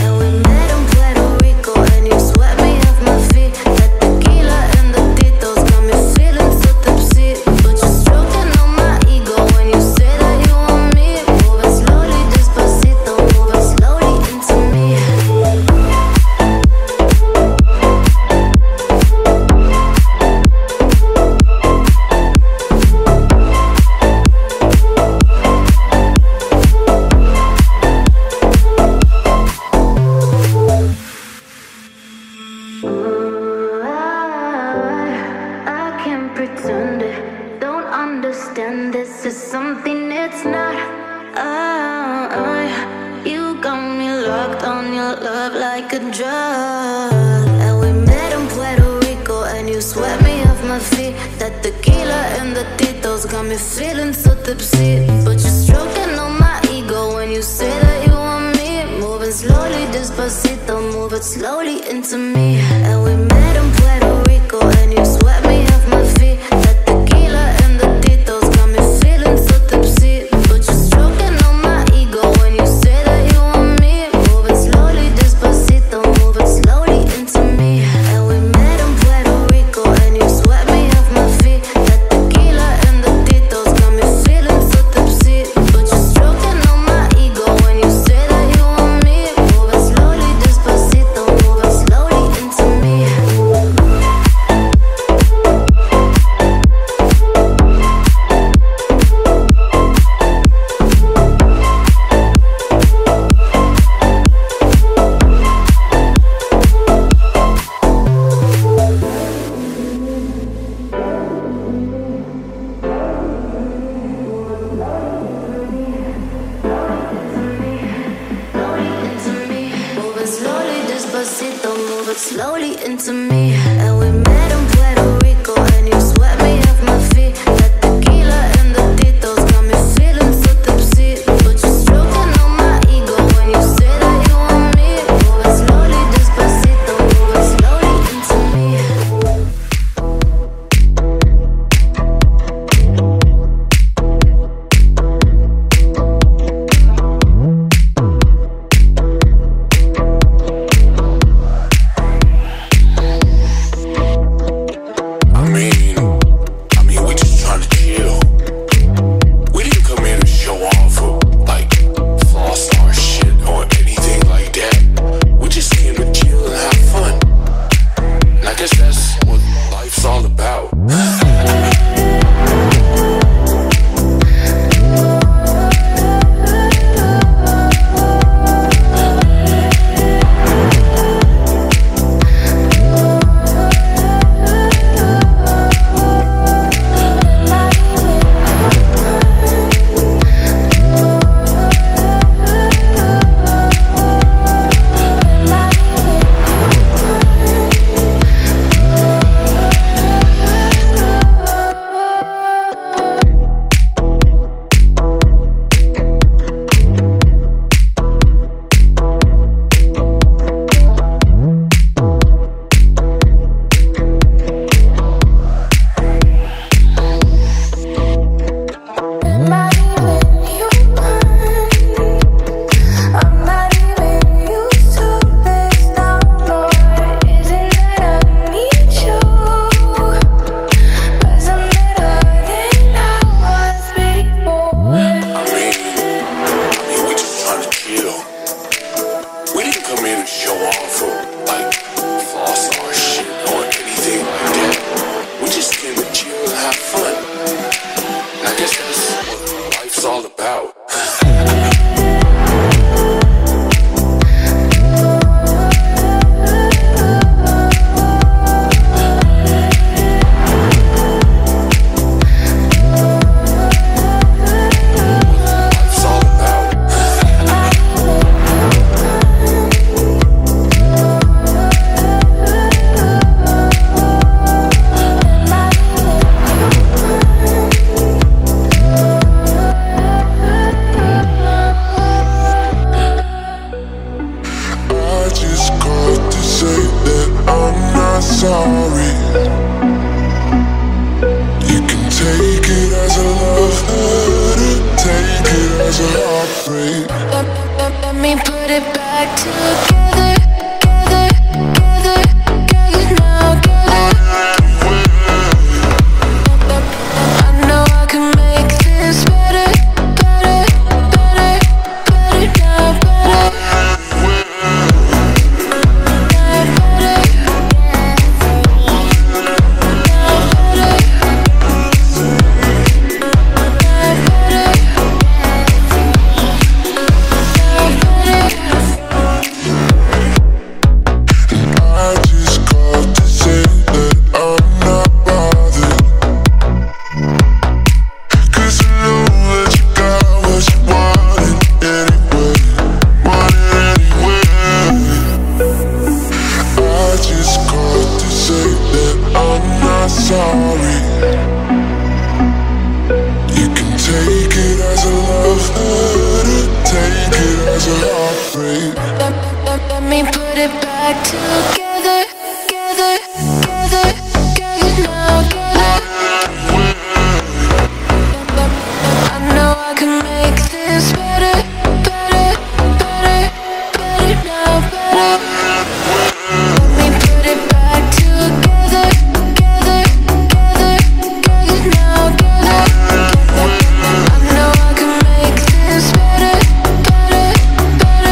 met in Puerto Rico and you swept me off my feet. That tequila and the Tito's got me feeling so tipsy. But you're stroking on my ego when you say that you want me. Moving slowly, despacito, moving slowly into me. I can't pretend it, don't understand, this is something it's not. You got me locked on your love like a drug. And we met in Puerto Rico and you swept me off my feet. That tequila and the Tito's got me feeling so tipsy. But you're stroking on my ego when you say that you want me. Moving slowly, despacito, move it slowly into me. And we met in Puerto Rico and you swept me off my feet. That tequila and the Tito's got me feeling so tipsy. But you're stroking on my ego when you say that you want me. Moving slowly, despacito, moving slowly into me. And we met in Puerto Rico and you swept me off my feet. That tequila and the Tito's got me feeling so tipsy. But you're stroking on my ego when you say that you want me. Moving slowly, despacito, moving slowly into me. Move it slowly into me. And we met in Puerto Rico and you swept me off my feet. That tequila and the Tito's got me feeling so tipsy. But you're stroking on my ego when you say that you want me. Move it slowly, despacito, move it slowly into I mean, we just trying to chill. Where do you come here to show off or like floss or shit or anything like that? We just came to chill and have fun. And I guess that's what life's all about. Have fun. I guess that's what free. Let me put it back together, together now, I know I can make this better, better now, Let me put it back together, together now, I know I can make this better, better now,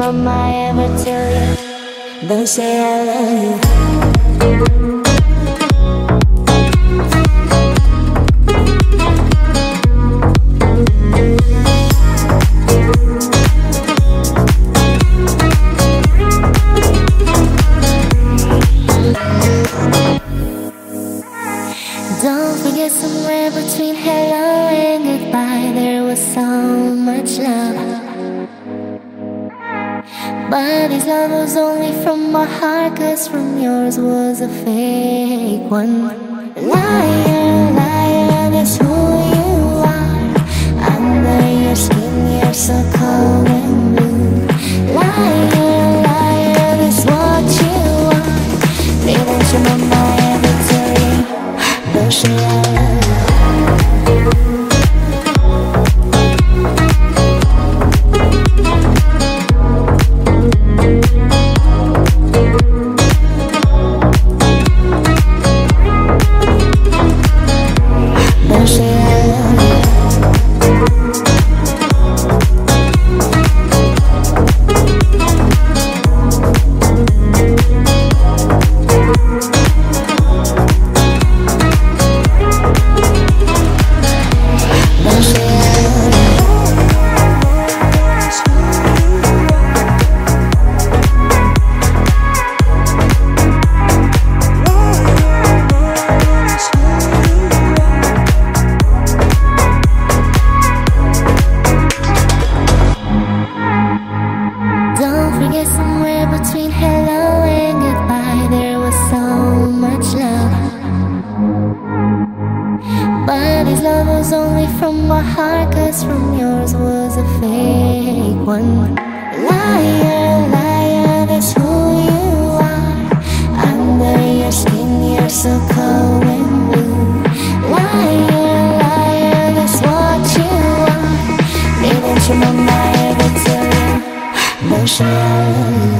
mama ever tell you? Don't say I love you. Don't forget, somewhere between hello and goodbye there was so much love. But this love was only from my heart, 'cause from yours was a fake one. Liar, liar, that's who you are. Under your skin you're so cold and blue. Liar, liar, that's what you are. Didn't you know my every day? Don't say I love you. Between hello and goodbye there was so much love. But this love was only from my heart, 'cause from yours was a fake one. Liar, liar, that's who you are. Under your skin you're so cold and blue. Liar, liar, that's what you are. Didn't you know my every turn? Don't say I love you.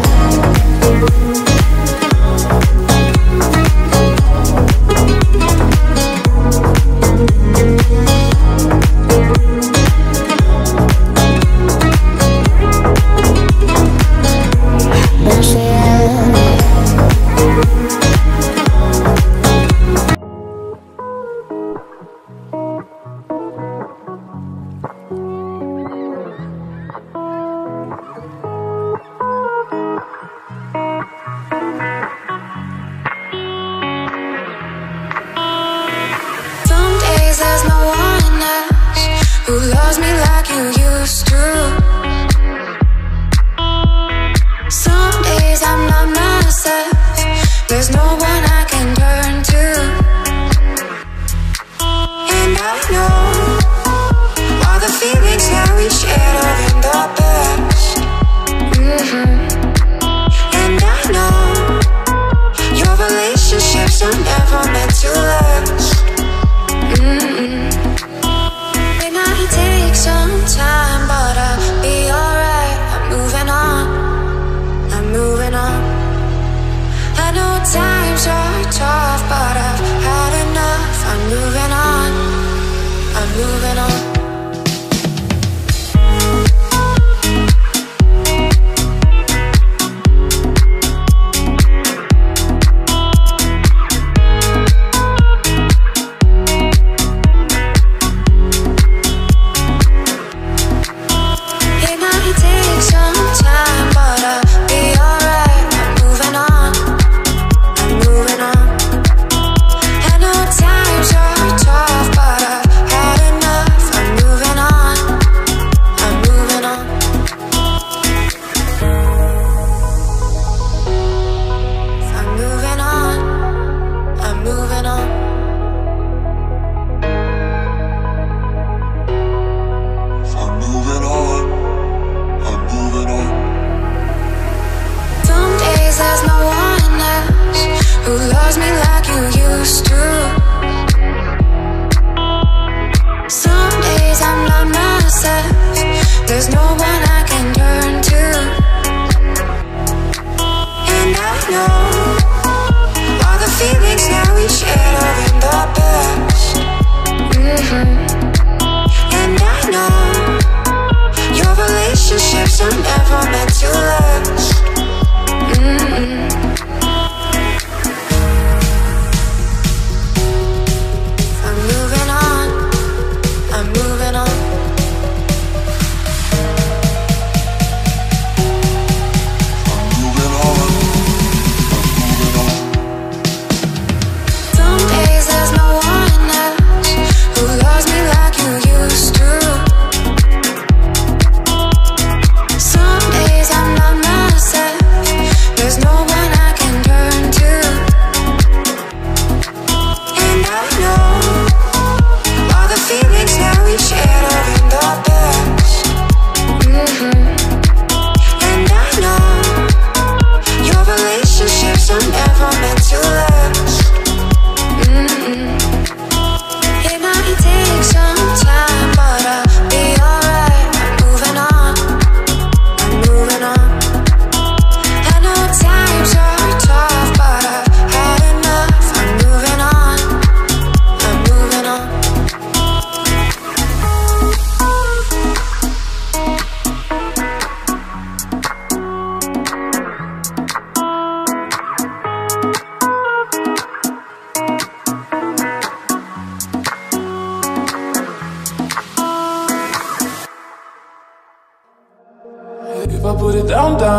There's no one else who loves me like you used to. Some days I'm not myself. There's no one I can turn to. And I know all the feelings that we shared are in the past. And I know your relationships are never meant to last. It might take some time, but I'll be alright. I'm moving on, I'm moving on. I know times are tough, but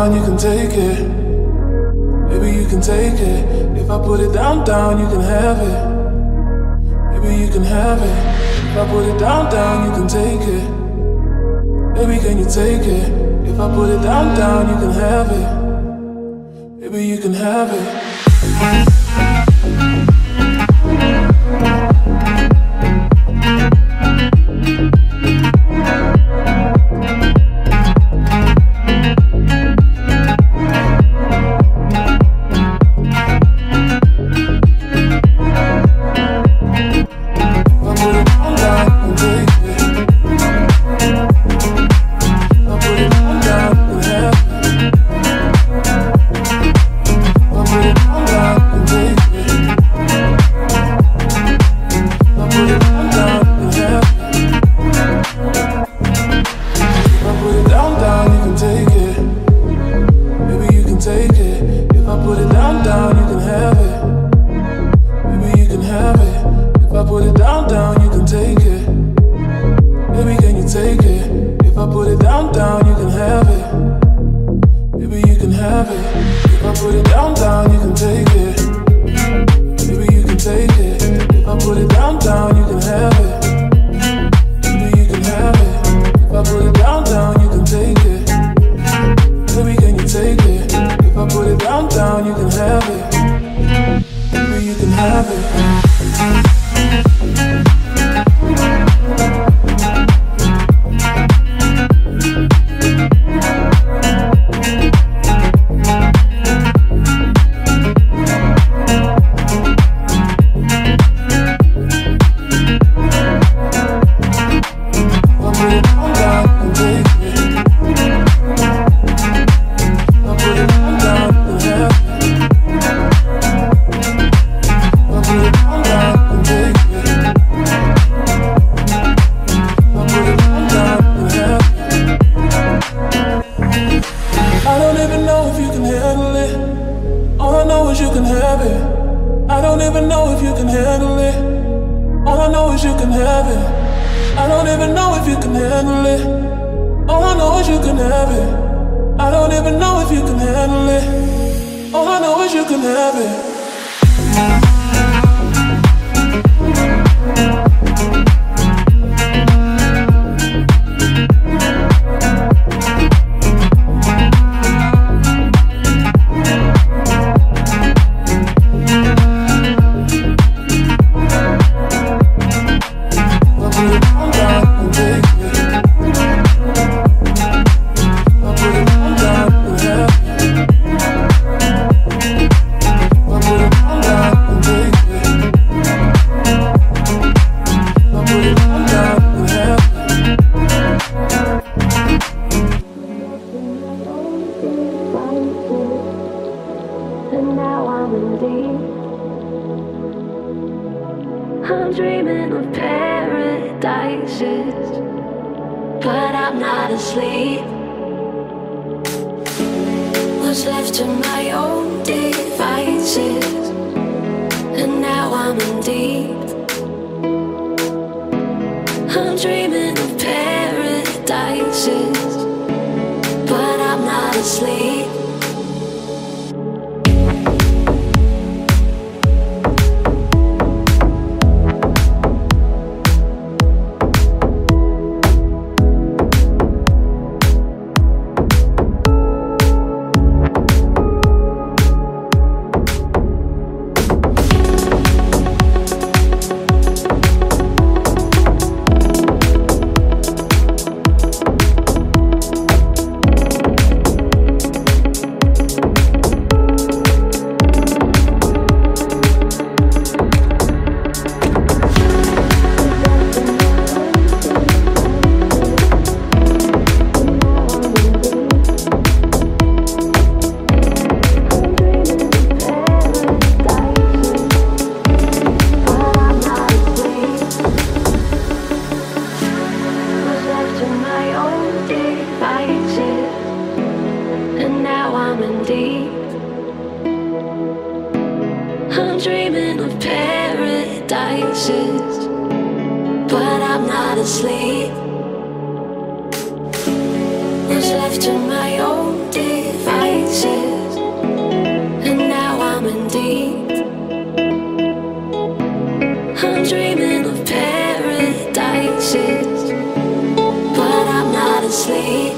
down, you can take it. Maybe you can take it. If I put it down, down, you can have it. Maybe you can have it. If I put it down, down, you can take it. Maybe can you take it? If I put it down, down, you can have it. Maybe you can have it. Asleep, was left to my own devices. dreaming of paradises, but I'm not asleep.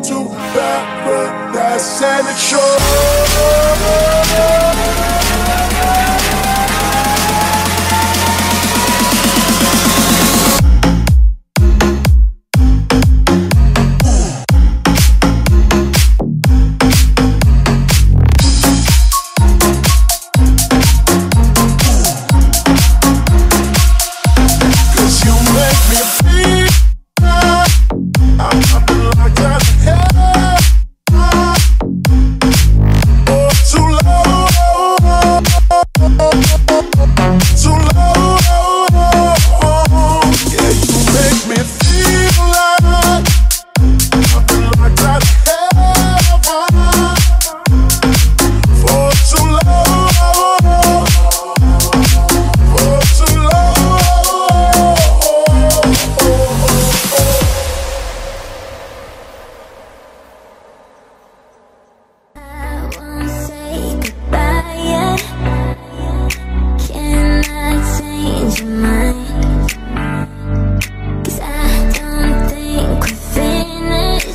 to paradise and it's yours. Mind, 'cause I don't think we're finished.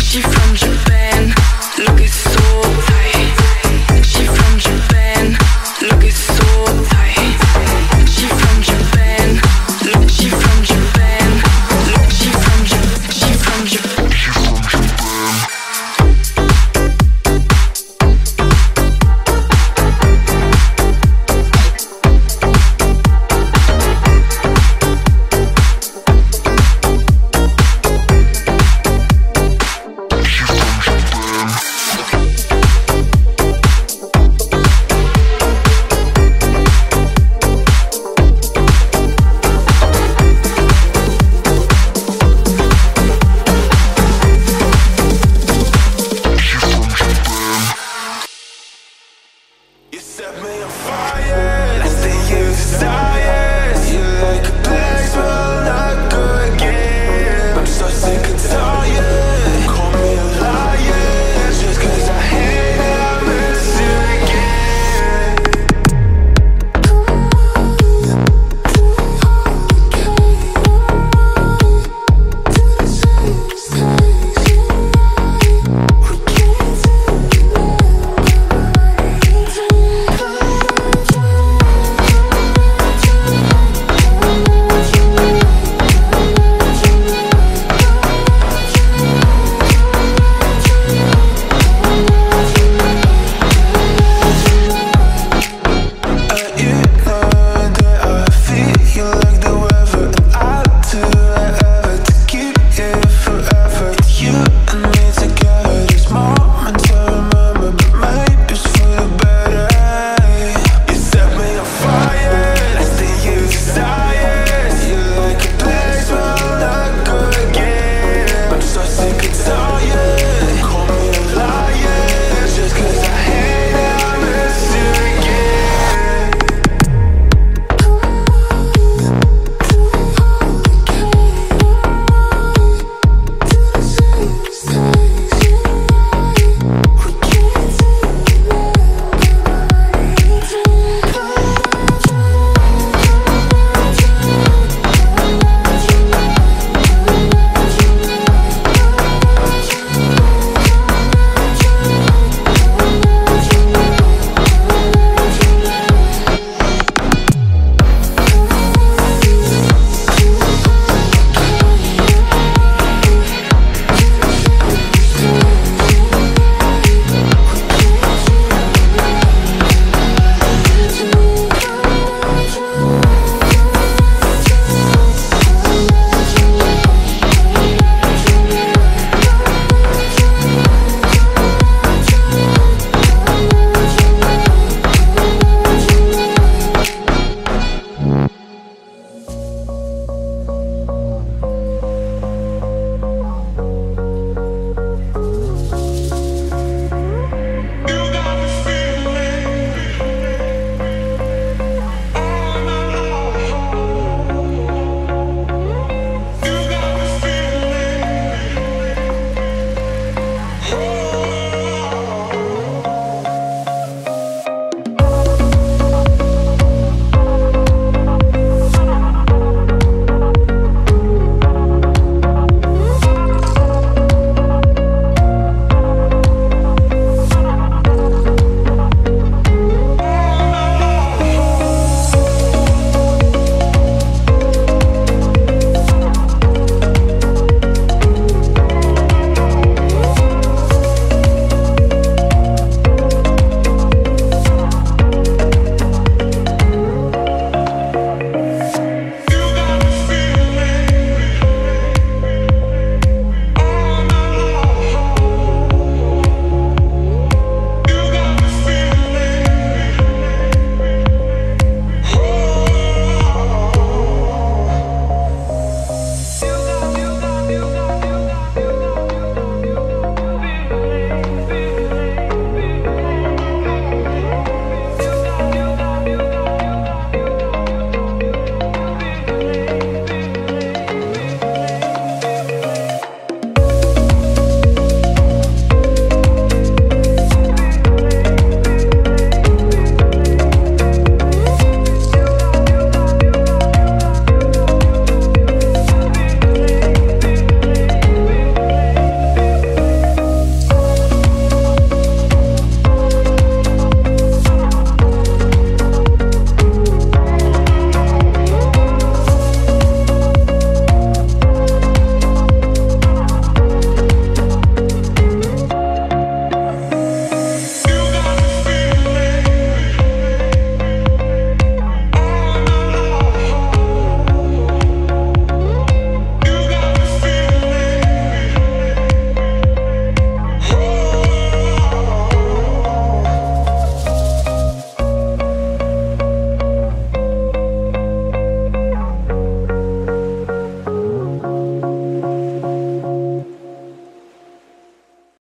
She from Japan.